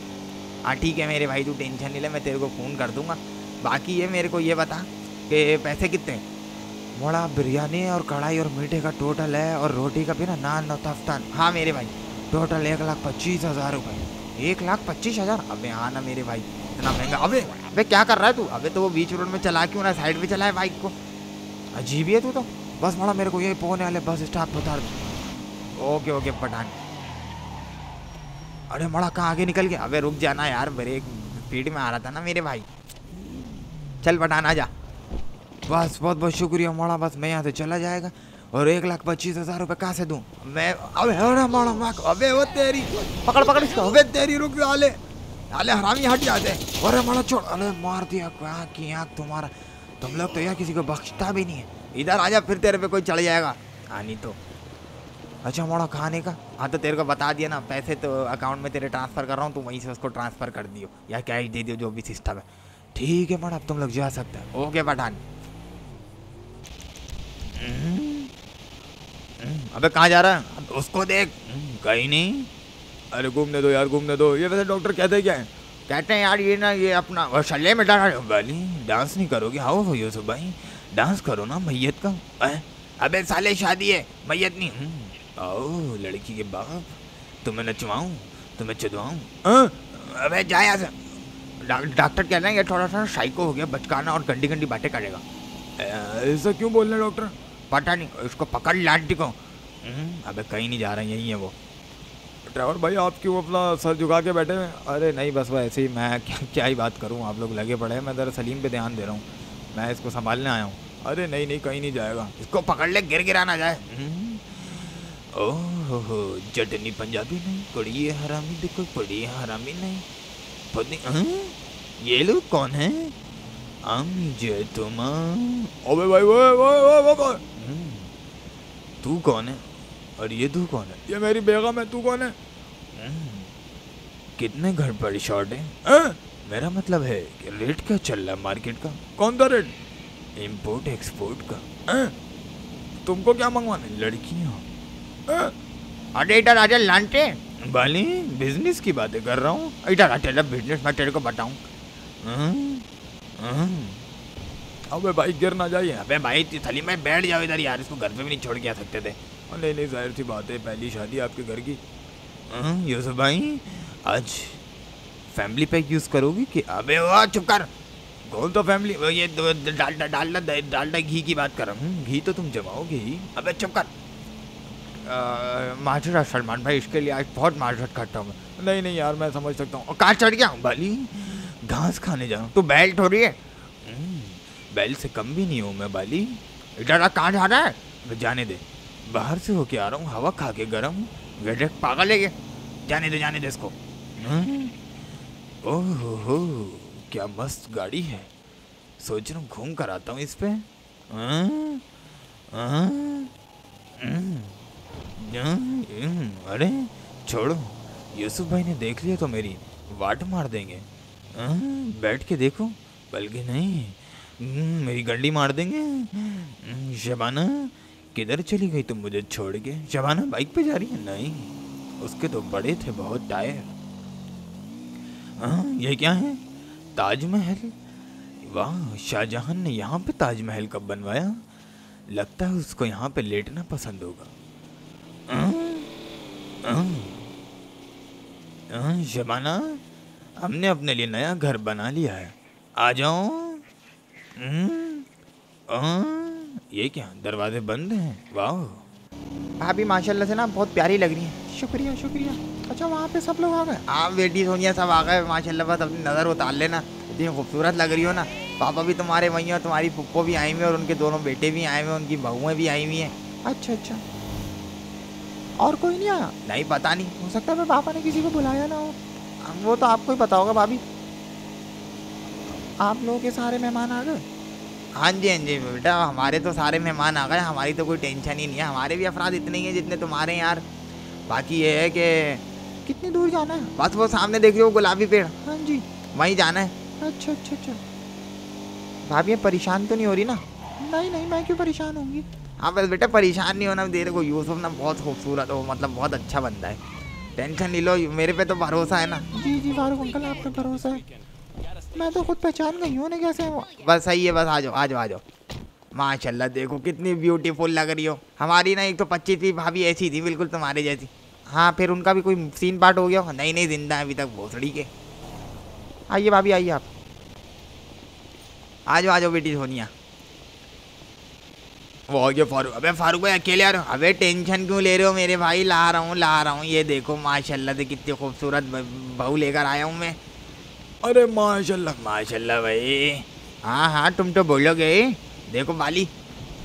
हाँ ठीक है मेरे भाई तू टेंशन नहीं ले, मैं तेरे को फ़ोन कर दूँगा। बाकी ये मेरे को ये बता कि पैसे कितने हैं? मोड़ा बिरयानी और कढ़ाई और मीठे का टोटल है, और रोटी का भी ना नान और तफ्तान। हाँ मेरे भाई टोटल 1,25,000 रुपये। 1,25,000? अबे हाँ ना मेरे भाई इतना महंगा। अबे अबे क्या कर रहा है तू? अबे तो वो बीच रोड में चला क्यों ना, साइड में चला है बाइक को, अजीब ही है तू तो। बस माड़ा मेरे को ये पौने वाले बस स्टॉप पर उतार दो। Okay okay Pathan. अरे माड़ा कहाँ आगे निकल गया? अबे रुक जाना यार, ब्रेक स्पीड में आ रहा था ना मेरे भाई। चल पठान आ जा। बस बहुत बहुत शुक्रिया मोड़ा, बस मैं यहाँ से चला जाएगा। और 1,25,000 रुपये कहाँ से दूँ मैं? अबे हरा मोड़ा माक, अबे वो तेरी पकड़ पकड़ इसको, अबे तेरी रुक जा आले आले हरामी हट जाते हैं। अरे मोड़ा छोड़, अरे मार दिया क्या की आँख तुम्हारा। तुम लोग तो यार किसी को बख्शता भी नहीं है। इधर आ जा, फिर तेरे पे कोई चढ़ जाएगा। आनी तो अच्छा मोड़ा खाने का। हाँ तो तेरे को बता दिया ना, पैसे तो अकाउंट में तेरे ट्रांसफ़र कर रहा हूँ, तुम वहीं से उसको ट्रांसफ़र कर दियो या कैश दे दियो, जो भी सिस्टम है। ठीक है मोड़ा, अब तुम लोग जा सकते हैं। ओके पठान। अबे कहाँ जा रहा है? उसको देख। कहीं नहीं। अरे घूमने दो यार, घूमने दो। ये वैसे डॉक्टर कहते क्या है? कहते हैं यार ये ना ये अपना शल्ले में वाली डांस नहीं करोगे? हाँ हो यूसुफ भाई, डांस करो ना मैयत का। अबे साले शादी है, मैयत नहीं। आओ लड़की के बाप, तुम्हें नचवाऊँ, तुम्हें चुदवाऊँ। अबे जाया से। डॉक्टर कह रहे हैं ये थोड़ा सा साइको हो गया, बचकाना और गंदी गंदी बातें करेगा। ऐसा क्यों बोल रहे डॉक्टर? पता नहीं, इसको पकड़ लाटी को। अबे कहीं नहीं जा रहा, यहीं है वो। ड्राइवर भाई आप क्यों अपना सर झुका के बैठे हैं? अरे नहीं बस वह ऐसे ही, मैं क्या ही बात करूं, आप लोग लगे पड़े हैं। मैं ज़रा सलीम पे ध्यान दे रहा हूं, मैं इसको संभालने आया हूं। अरे नहीं नहीं कहीं नहीं जाएगा, इसको पकड़ ले, गिर गिरा ना जाए। ओह चटनी पंजाबी नहीं, पड़ी हरामी देखो, पड़ी हरामी नहीं पड़ी। ये लोग कौन है? आम जय तुम। अबे भाई वो तू कौन है और ये तू कौन है? ये मेरी बेगम है, तू कौन है? कितने घर पर शॉर्ट है? मेरा मतलब है कि रेट क्या चल रहा है मार्केट का? कौन सा रेट? इंपोर्ट एक्सपोर्ट का। तुमको क्या मंगवाना है? लड़कियाँ। अरे इधर आजा लांटे बाली, बिजनेस की बातें कर रहा हूँ, इधर आजा। बिजनेस मैं तेरे को बताऊँ। अबे भाई गिर ना जाइए। अबे भाई थली में बैठ जाओ इधर यार, इसको घर पे भी नहीं छोड़ के आ सकते थे। नहीं नहीं जाहिर सी बात है, पहली शादी आपके घर की। यूसुफ भाई आज फैमिली पैक यूज़ करोगी कि? अबे वाह चुप कर। कौन तो फैमिली? ये डालडा डालडा डालडा घी की बात कर रहा हूँ। घी तो तुम जमाओगे ही। अबे चुप कर। माजरा सलमान भाई, इसके लिए आज बहुत माजरत करता हूँ। नहीं नहीं यार मैं समझ सकता हूँ। कहाँ चढ़ गया बाली? घास खाने जा रहा हूँ। तो बैल हो रही है? बैल से कम भी नहीं हूँ मैं बाली। इधर कहाँ जा रहा है? जाने दे, बाहर से होके आ रहा हूँ, हवा खा के गर्म। गडक पागल है ये, जाने दे जाने दे इसको। ओह हो क्या मस्त गाड़ी है, सोच रहा हूँ घूम कर आता हूँ इस पे। अरे छोड़ो, यूसुफ भाई ने देख लिया तो मेरी वाट मार देंगे। बैठ के देखो, बल्कि नहीं मेरी गंडी मार देंगे। शबाना किधर चली गई तुम मुझे छोड़ के? शबाना बाइक पे जा रही है? नहीं, उसके तो बड़े थे बहुत टायर। हाँ ये क्या है? ताजमहल? वाह, शाहजहां ने यहाँ पे ताजमहल कब बनवाया? लगता है उसको यहाँ पे लेटना पसंद होगा। शबाना हमने अपने लिए नया घर बना लिया है, आ जाओ। ये क्या दरवाजे बंद हैं? वाह भाभी माशाल्लाह से ना बहुत प्यारी लग रही है। शुक्रिया शुक्रिया। अच्छा वहाँ पे सब लोग आ गए? आप बेटी सोनिया सब आ गए माशाल्लाह। बस अपनी नज़र उतार लेना, इतनी खूबसूरत लग रही हो ना। पापा भी तुम्हारे वहीं और तुम्हारी पुप्पो भी आई हुई और उनके दोनों बेटे भी आए हुए, उनकी बहुएँ भी आई हुई हैं। अच्छा, और कोई नहीं आया? नहीं पता नहीं, हो सकता है पापा ने किसी को बुलाया ना हो, वो तो आपको ही पता होगा भाभी। आप लोगों के सारे मेहमान आ गए? हाँ जी बेटा, हमारे तो सारे मेहमान आ गए, हमारी तो कोई टेंशन ही नहीं है। हमारे भी अफराद इतने ही हैं जितने तुम्हारे यार। बाकी ये है कि कितनी दूर जाना है? बस वो सामने देख रहे हो गुलाबी पेड़? हाँ जी वहीं जाना है। अच्छा, भाभी परेशान तो नहीं हो रही ना? नहीं, मैं क्यों परेशान होंगी। हाँ बस बेटा परेशान नहीं होना, तेरे को यूसुफ ना बहुत खूबसूरत हो, मतलब बहुत अच्छा बंदा है। टेंशन नहीं लो, मेरे पे तो भरोसा है ना। जी फारूक अंकल आप पे भरोसा है, मैं तो खुद पहचान गई हूँ ना कैसे है वो। बस सही है, बस आ जाओ। माशाल्लाह देखो कितनी ब्यूटीफुल लग रही हो। हमारी ना एक तो 25वीं भाभी ऐसी थी बिल्कुल तुम्हारे जैसी। हाँ फिर उनका भी कोई सीन पार्ट हो गया हो? नहीं, जिंदा है अभी तक भोसड़ी के। आइए भाभी आइए, आप आ जाओ बेटी सोनिया। वो हो गया फारूक। अबे फारूक भाई अकेले आ रहे हो? अबे टेंशन क्यों ले रहे हो मेरे भाई, ला रहा हूँ। ये देखो माशाल्लाह से कितनी खूबसूरत बहू लेकर आया हूँ मैं। अरे माशाल्लाह भाई हाँ हाँ तुम तो बोलोगे। देखो बाली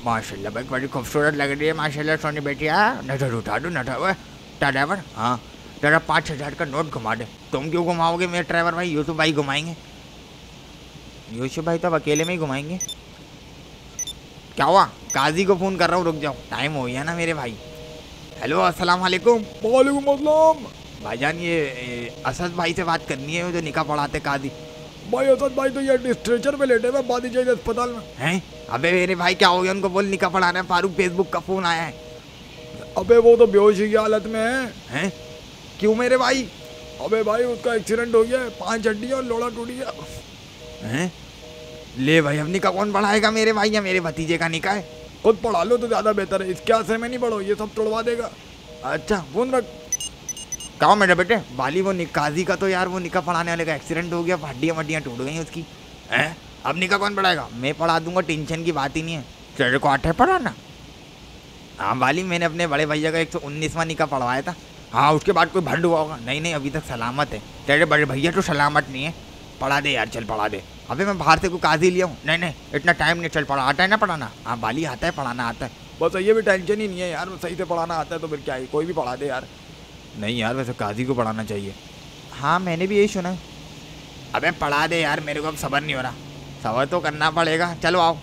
माशाल्लाह भाई बड़ी खूबसूरत लग रही है माशाल्लाह सोनी बेटिया। नज़र उठा दो नज़र। ड्राइवर हाँ जरा 5,000 का नोट घुमा दे। तुम क्यों घुमाओगे मेरे ड्राइवर भाई, यूसुफ भाई घुमाएंगे। यूसुफ भाई तो अब अकेले में ही घुमाएंगे। क्या हुआ? काजी को फ़ोन कर रहा हूँ, रुक जाओ, टाइम हो गया ना मेरे भाई। हेलो अस्सलाम वालेकुम। वालेकुम अस्सलाम। भाईजान ये असद भाई से बात करनी है जो निकाह पढ़ाते काजी। भाई असद भाई तो ये स्ट्रेचर पे लेटे हुए बादी जाए अस्पताल में हैं। अबे मेरे भाई क्या हो गया उनको, बोल निकाह पढ़ाना है। फारूक फेसबुक का फ़ोन आया है। अबे वो तो बेहोश की हालत में है। क्यों मेरे भाई? अबे भाई उसका एक्सीडेंट हो गया है, 5 हड्डियाँ और लोड़ा टूट गया हैं। ले भाई अब निकाह कौन पढ़ाएगा मेरे भाई? या मेरे भतीजे का निकाह है, खुद पढ़ा लो तो ज़्यादा बेहतर है। इसके आशे में नहीं पढ़ो, ये सब तोड़वा देगा। अच्छा फोन रख। क्या मेरे बेटे बाली वो निकाजी का तो यार वो निकाह पढ़ाने वाले का एक्सीडेंट हो गया, हड्डियाँ वड्डियाँ टूट गई उसकी हैं। अब निकाह कौन पढ़ाएगा? मैं पढ़ा दूंगा, टेंशन की बात ही नहीं है। तेरे को आठ है पढ़ाना? हाँ बाली मैंने अपने बड़े भैया का 119वां निकाह पढ़वाया था। हाँ उसके बाद कोई भंड हुआ होगा। नहीं नहीं अभी तक सलामत है, तेरे बड़े भैया तो सलामत नहीं है। पढ़ा दे यार, चल पढ़ा दे। अबे मैं बाहर से कोई काजी लिया हूँ। नहीं नहीं इतना टाइम नहीं, चल पढ़ा। आता है ना पढ़ाना? हाँ बाली आता है पढ़ाना आता है। बस ये भी टेंशन ही नहीं है यार, सही से पढ़ाना आता है तो फिर क्या ही, कोई भी पढ़ा दे यार। नहीं यार वैसे काजी को पढ़ाना चाहिए। हाँ मैंने भी यही सुना है। अबे पढ़ा दे यार, मेरे को अब सब्र नहीं हो रहा। सब्र तो करना पड़ेगा। चलो आओ,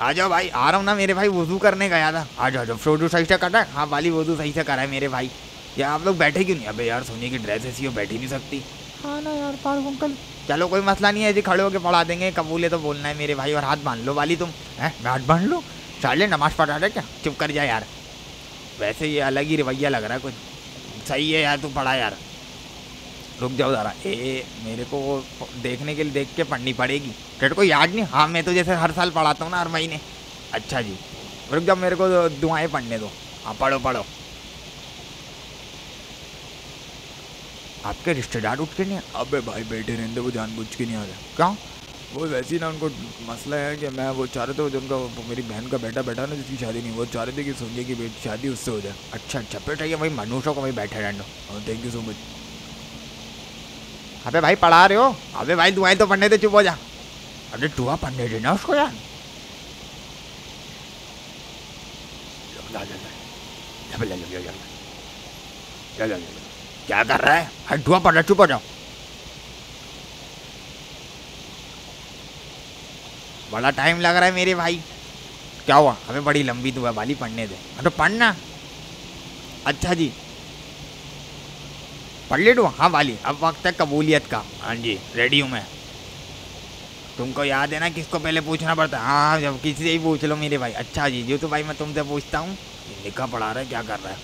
आ जाओ भाई। आ रहा हूँ ना मेरे भाई, वजू करने गया था। आ जाओ जाओ, वजू सही से करा। हाँ बाली वजू सही से करा है मेरे भाई। यार आप लोग बैठे क्यों नहीं? अबे यार सोनी की ड्रेस ऐसी हो, बैठ ही नहीं सकती। हाँ ना यार फारूक अंकल। चलो कोई मसला नहीं है जी, खड़े होकर पढ़ा देंगे। कबूले तो बोलना है मेरे भाई। और हाथ बांध लो वाली तुम है। हाथ बांध लो चाले, नमाज पढ़ा रहे क्या? चुप कर जाए यार, वैसे ये अलग ही रवैया लग रहा है कुछ। सही है यार तू पढ़ा यार। रुक जाओ ज़रा, ए मेरे को देखने के लिए देख के पढ़नी पड़ेगी, तेरे को याद नहीं। हाँ मैं तो जैसे हर साल पढ़ाता हूँ ना, हर महीने। अच्छा जी रुक जाओ, मेरे को दुआएँ पढ़ने दो। हाँ पढ़ो पढ़ो। आपके रिश्तेदार उठ के नहीं? अबे भाई बैठे रहते, वो जानबूझ के नहीं आ रहे। क्यों? वो वैसे ही ना उनको मसला है कि मैं वो चाह रहे थे, जो उनका मेरी बहन का बेटा बैठा ना जिसकी शादी नहीं, वो चाह रहे थे कि सोनिया की बेटी शादी उससे हो जाए। अच्छा अच्छा फिर चाहिए भाई, मनुष्यों को वही बैठे रहने दो। Thank you so much. अबे भाई पढ़ा रहे हो? अबे भाई दुआएं तो पढ़ने दे, चुप हो जा। अरे दुआ पढ़ने देना उसको यार। क्या कर रहा है? हर दुआ पढ़ रहा, चुप हो जाओ। बड़ा टाइम लग रहा है मेरे भाई। क्या हुआ? हमें बड़ी लंबी दुआ वाली पढ़ने दे। हाँ तो पढ़ना। अच्छा जी पढ़ ले दुआ। हाँ वाली अब वक्त है कबूलियत का। हाँ जी रेडी हूँ मैं। तुमको याद है ना किसको पहले पूछना पड़ता है? हाँ जब किसी से ही पूछ लो मेरे भाई। अच्छा जी जो तो भाई मैं तुमसे पूछता हूँ, निकाह पढ़ा रहा है क्या कर रहा है?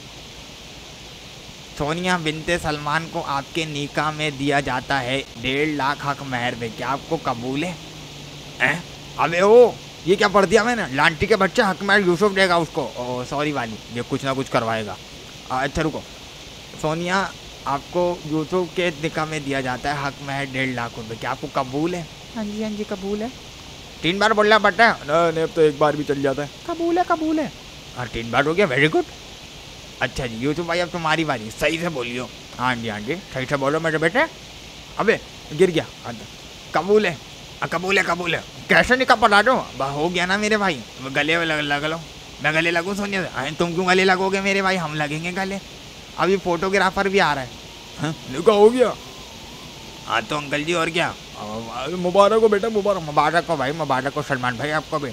सोनिया बिनते सलमान को आपके निकाह में दिया जाता है 1.5 लाख हक महर पे, क्या आपको कबूल है? अबे ओ ये क्या पढ़ दिया मैंने? लांटी के बच्चा हक महर यूसुफ देगा उसको। सॉरी वाली ये कुछ ना कुछ करवाएगा। अच्छा रुको, सोनिया आपको यूसुफ के निकाह में दिया जाता है हक महर 1.5 लाख रुपये, क्या आपको कबूल है? हाँ जी हाँ जी कबूल है। 3 बार बोलना पड़ता है? नहीं अब तो 1 बार भी चल जाता है। कबूल है कबूल है। हाँ 3 बार हो गया, वेरी गुड। अच्छा जी यूसुफ भाई अब तुम्हारी बारी, सही से बोलियो। हाँ जी हाँ जी सही से बोलो मेरे बेटे। अबे गिर गया। हाँ कबूल है कबूल है कबूल है। कैसे निकाह पढ़ा दो? हो गया ना मेरे भाई, गले लग लो। मैं गले लगूँ सोनिया से? तुम क्यों गले लगोगे मेरे भाई, हम लगेंगे गले। अब ये फोटोग्राफर भी आ रहा है। निकाह हो गया? हाँ तो अंकल जी और क्या। मुबारक हो बेटा, मुबारक। मुबारक हो भाई, मुबारक हो सलमान भाई, आपको भी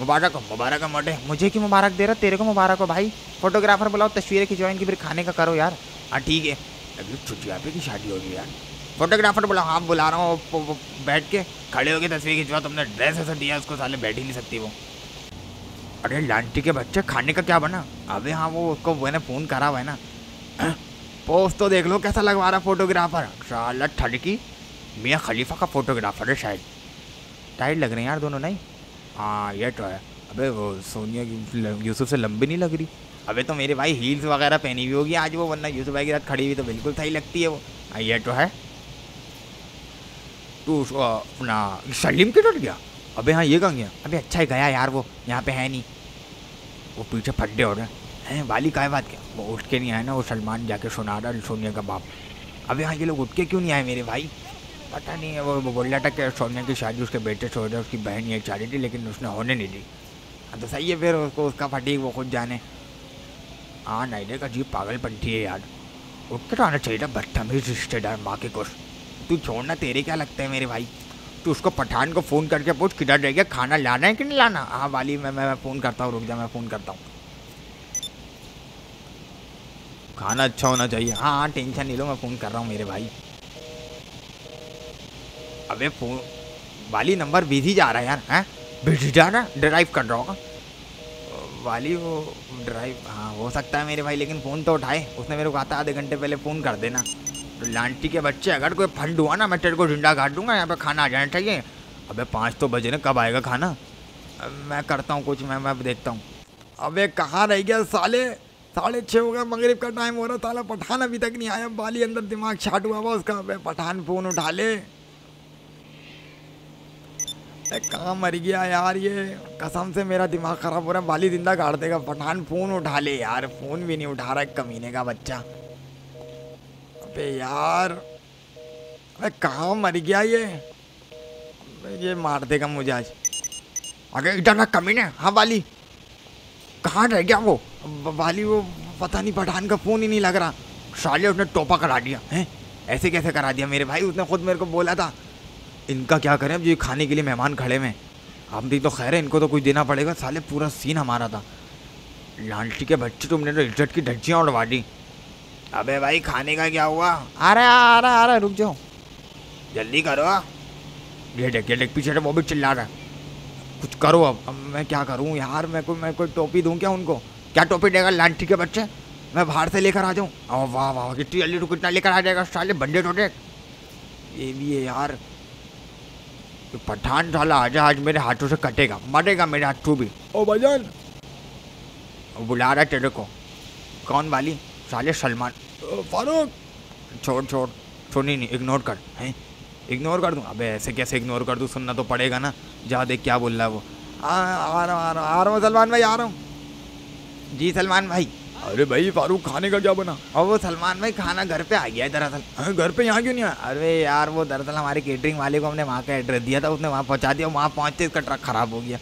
मुबारक हो। मुबारक हो मोटे। मुझे की मुबारक दे रहा, तेरे को मुबारक हो भाई। फोटोग्राफर बुलाओ, तस्वीरें खिंचवाओ इनकी, फिर खाने का करो यार। हाँ ठीक है, अभी छुट्टियाँ पे की शादी होगी यार। फोटोग्राफर बुलाओ। हाँ बुला रहा हूँ, बैठ के खड़े होके तस्वीर खिंचवाओ। तुमने ड्रेस ऐसा दिया उसको, साले बैठ ही नहीं सकती वो। अरे लांटी के बच्चे खाने का क्या बना? अबे हाँ वो उसको मैंने फ़ोन करा हुआ है ना। पोस्ट तो देख लो कैसा लगवा रहा फोटोग्राफर, साला ठड़की। मियाँ खलीफा का फोटोग्राफर है शायद। टाइट लग रहे हैं यार दोनों। नहीं हाँ ये तो है। अबे वो सोनिया की यूसुफ से लंबी नहीं लग रही? अबे तो मेरे भाई हील्स वगैरह पहनी हुई होगी आज वो, वरना यूसुफ भाई के साथ खड़ी हुई तो बिल्कुल सही लगती है वो। हाँ ये तो है। तू अपना सलीम के डट गया? अबे हाँ ये कहाँ गया? अबे अच्छा ही गया यार, वो यहाँ पे है नहीं, वो पीछे फड्डे हो रहे हैं। वाली काय बात क्या वो उठ के नहीं आया ना, वो सलमान जाके सुना रहा सोनिया का बाप। अबे हाँ ये लोग उठ के क्यों नहीं आए मेरे भाई? पता नहीं है, वो बोल रहा था कि सोनिया की शादी उसके बेटे से हो रहा है, उसकी बहन ये चाह रही थी लेकिन उसने होने नहीं दी। हाँ तो सही है, फिर उसको उसका फटीक वो खुद जाने। हाँ नाइडे का जी पागलपंथी है यार, उठ के तो आना चाहिए था बदतमीज रिश्तेदार माँ के कुछ। तू छोड़ना, तेरे क्या लगता है मेरे भाई? तू उसको पठान को फ़ोन करके पूछ किधर रह गया, खाना लाना है कि नहीं लाना। हाँ वाली मैं फ़ोन करता हूँ, रुक जा मैं फ़ोन करता हूँ। खाना अच्छा होना चाहिए। हाँ हाँ टेंशन नहीं लो, मैं फ़ोन कर रहा हूँ मेरे भाई। अबे फ़ोन वाली नंबर बिजी जा रहा है यार। हैं बिजी जा रहा है, ड्राइव कर रहा होगा वाली, वो ड्राइव। हाँ हो सकता है मेरे भाई, लेकिन फ़ोन तो उठाए, उसने मेरे को आता आधे घंटे पहले फ़ोन कर देना। तो लांटी के बच्चे, अगर कोई फंड हुआ ना मैं तेरे को झंडा काट दूंगा, यहाँ पे खाना आ जाना चाहिए। अबे 5 तो बजे ना, कब आएगा खाना? मैं करता हूँ कुछ, मैं देखता हूँ। अबे कहाँ रह गया साले, 6:30 हो गया, मगरिब का टाइम हो रहा, साला पठान अभी तक नहीं आया। बाली अंदर दिमाग छाट हुआ हुआ उसका। अबे पठान फ़ोन उठा ले। कहाँ मर गया यार ये, कसम से मेरा दिमाग ख़राब हो रहा है, बाली जिंदा काट देगा। पठान फ़ोन उठा ले यार, फ़ोन भी नहीं उठा रहा है कमीने का बच्चा। अबे यार अरे कहाँ मर गया ये मार देगा मुझे आज। अगर इधर ना कमीने। हाँ वाली कहाँ रह गया वो वाली, वो पता नहीं पठान का फ़ोन ही नहीं लग रहा। साले उसने टोपा करा दिया है, ऐसे कैसे करा दिया मेरे भाई? उसने खुद मेरे को बोला था। इनका क्या करें अब, जो खाने के लिए मेहमान खड़े में, हम भी तो खैर है, इनको तो कुछ देना पड़ेगा। साले पूरा सीन हमारा था। लालटी के बच्चे, तुमने तो इज्जत की धज्जियाँ उड़वा दी। अबे भाई खाने का क्या हुआ? आ रहा रुक जाओ, जल्दी करो। ये देख पीछे से वो भी चिल्ला रहा है, कुछ करो। अब मैं क्या करूँ यार, मैं कोई टोपी दूँ क्या उनको? क्या टोपी देगा लांटी के बच्चे, मैं बाहर से लेकर आ जाऊँ? और वाह वाह कितनी जल्दी, तो कितना लेकर आ जाएगा साले बंदे तो देख। ये भी है यार, तो पठान साला आ जा, आज मेरे हाथों से कटेगा, मरेगा मेरे हाथ भी। ओ भजन बुला रहा तेरे को। कौन वाली? साले सलमान फारूक। छोड़ नहीं इग्नोर कर। हैं इग्नोर कर दूँ? अबे ऐसे कैसे इग्नोर कर दूँ, सुनना तो पड़ेगा ना। जा देख क्या बोल रहा है वो। आ रहा हूँ सलमान भाई, आ रहा हूँ जी सलमान भाई। अरे भाई फारूक, खाने का क्या बना? और वो सलमान भाई खाना घर पे आ गया है दरअसल। घर पे यहाँ क्यों नहीं आया? अरे यार वो दरअसल हमारे केटरिंग वाले को हमने वहाँ का एड्रेस दिया था, उसने वहाँ पहुँचा दिया, वहाँ पहुँचते इसका ट्रक ख़राब हो गया।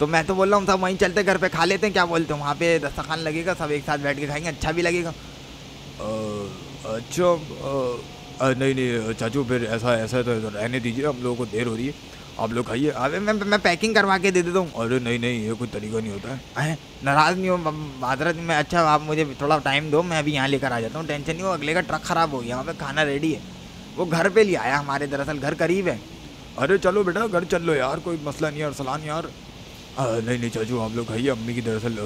तो मैं तो बोल रहा हूँ सब वहीं चलते घर पे खा लेते हैं, क्या बोलते हो? वहाँ पे दस्तरखान लगेगा, सब एक साथ बैठ के खाएंगे, अच्छा भी लगेगा। अच्छा नहीं चाचू, फिर ऐसा तो रहने दीजिए, हम लोगों को देर हो रही है, आप लोग खाइए। अरे मैं पैकिंग करवा के दे देता हूँ। अरे नहीं ये कोई तरीका नहीं होता है। नाराज़ नहीं हो बादरत में? अच्छा आप मुझे थोड़ा टाइम दो, मैं अभी यहाँ लेकर आ जाता हूँ, टेंशन नहीं हो। अगले का ट्रक ख़राब हो गया, वहाँ पर खाना रेडी है, वो घर पर ले आया हमारे, दरअसल घर करीब है। अरे चलो बेटा घर चल लो यार, कोई मसला नहीं है। अरसलान यार नहीं चाचू आप लोग खाइए, अम्मी की दरअसल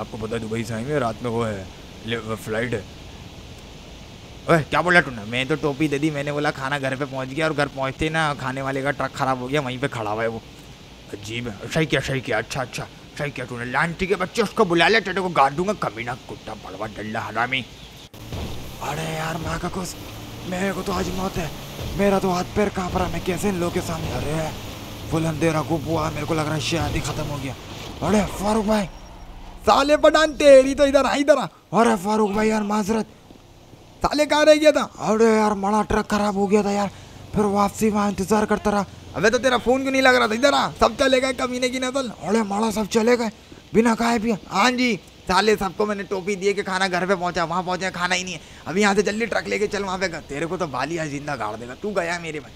आपको पता है दुबई से आएंगे, रात में वो है फ्लाइट है। अरे क्या बोला तूने? मैं तो टोपी दे दी, मैंने बोला खाना घर पे पहुंच गया, और घर पहुंचते ना खाने वाले का ट्रक ख़राब हो गया, वहीं पे खड़ा हुआ है वो। अजीब है। सही किया अच्छा सही किया तूने। लांटी के बच्चे, उसको बुला ले, टेटे को गाड़ दूंगा कमीना, कुत्ता बड़वा डल्ला हरामी। अरे यार माँ का कुछ, मेरे को तो आज मौत है, मेरा तो हाथ पैर काँप रहा, मैं कैसे इन लोगों के सामने आ रहा है। फुल अंधेरा खूब हुआ, मेरे को लग रहा है शादी खत्म हो गया। अरे फारूक भाई, साले पठान तेरी तो इधर आ। अरे फारूक भाई यार माजरत, साले कहाँ रह गया था? अरे यार बड़ा ट्रक खराब हो गया था यार, फिर वापसी वहाँ इंतजार करता रहा। अबे तो तेरा फोन क्यों नहीं लग रहा था? इधर आ, सब चले गए कमीने की नस्ल। अरे माड़ा सब चले गए बिना खाए पिए। हाँ जी साले, सबको मैंने टोपी दिए कि खाना घर पे पहुँचा, वहाँ पहुँचा खाना ही नहीं है। अभी यहाँ से जल्दी ट्रक लेके चल वहाँ पे, तेरे को तो बाली आज जिंदा गाड़ देगा। तू गया मेरे भाई,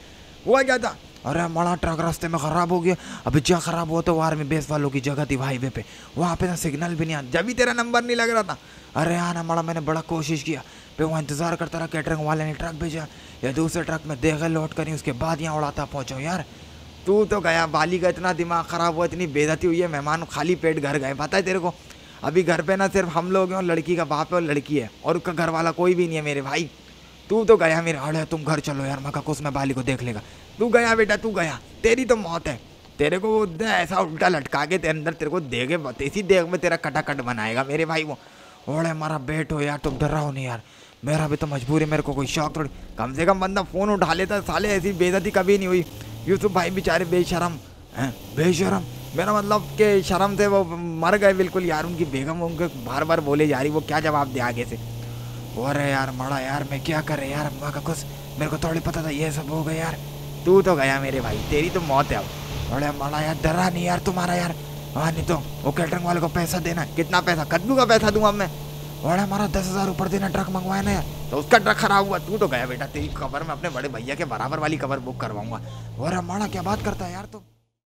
हुआ क्या था? अरे बड़ा ट्रक रास्ते में ख़राब हो गया। अभी जहाँ ख़राब हुआ तो वार में बेस वालों की जगह थी हाईवे पे, वहाँ पे ना सिग्नल भी नहीं आता, जब भी तेरा नंबर नहीं लग रहा था। अरे यार हमारा, मैंने बड़ा कोशिश किया, फिर वहाँ इंतज़ार करता रहा, कैटरिंग वाले ने ट्रक भेजा या दूसरे ट्रक में देखे लौट करी, उसके बाद यहाँ उड़ाता पहुँचा। यार तू तो गया, बाली का इतना दिमाग ख़राब हुआ, इतनी बेइज्जती हुई है, मेहमान खाली पेट घर गए, पता है तेरे को? अभी घर पर ना सिर्फ हम लोग हैं, और लड़की का बाप है और लड़की है, और उसका घर वाला कोई भी नहीं है मेरे भाई। तू तो गया मेरे। अरे तुम घर चलो यार, मका कुछ मैं बाली को देख लेगा। तू गया बेटा, तू गया, तेरी तो मौत है। तेरे को वो ऐसा उल्टा लटका के तेरे अंदर, तेरे को देखे इसी देख में तेरा कटाकट बनाएगा मेरे भाई वो। ओढ़े मारा बैठो यार, तुम डर रहा हो नहीं यार, मेरा भी तो मजबूरी, मेरे को कोई शौक थोड़ी, कम से कम बंदा फ़ोन उठा लेता। साले ऐसी बेइज्जती कभी नहीं हुई। यूसुफ भाई बेचारे बेशरम हैं, बेशरम मेरा मतलब कि शर्म से वो मर गए बिल्कुल यार। उनकी बेगम उनके बार बार बोले जा रही, वो क्या जवाब दे आगे से। अरे यार मरा यार, मैं क्या कर रहा यार, माँ का कुछ मेरे को थोड़ी पता था ये सब हो गया यार। तू तो गया मेरे भाई, तेरी तो मौत है अब। थोड़ा माड़ा यार, डरा नहीं यार तुम्हारा यार। हाँ नहीं तो वो कैटरिंग वाले को पैसा देना। कितना पैसा? कद्दू का पैसा दूंगा मैं। और हमारा 10,000 ऊपर देना, ट्रक मंगवाया ना यार, तो उसका ट्रक खराब हुआ। तू तो गया बेटा, तेरी कवर में अपने बड़े भैया के बराबर वाली कवर बुक करवाऊंगा। और हमारा क्या बात करता है यार तुम।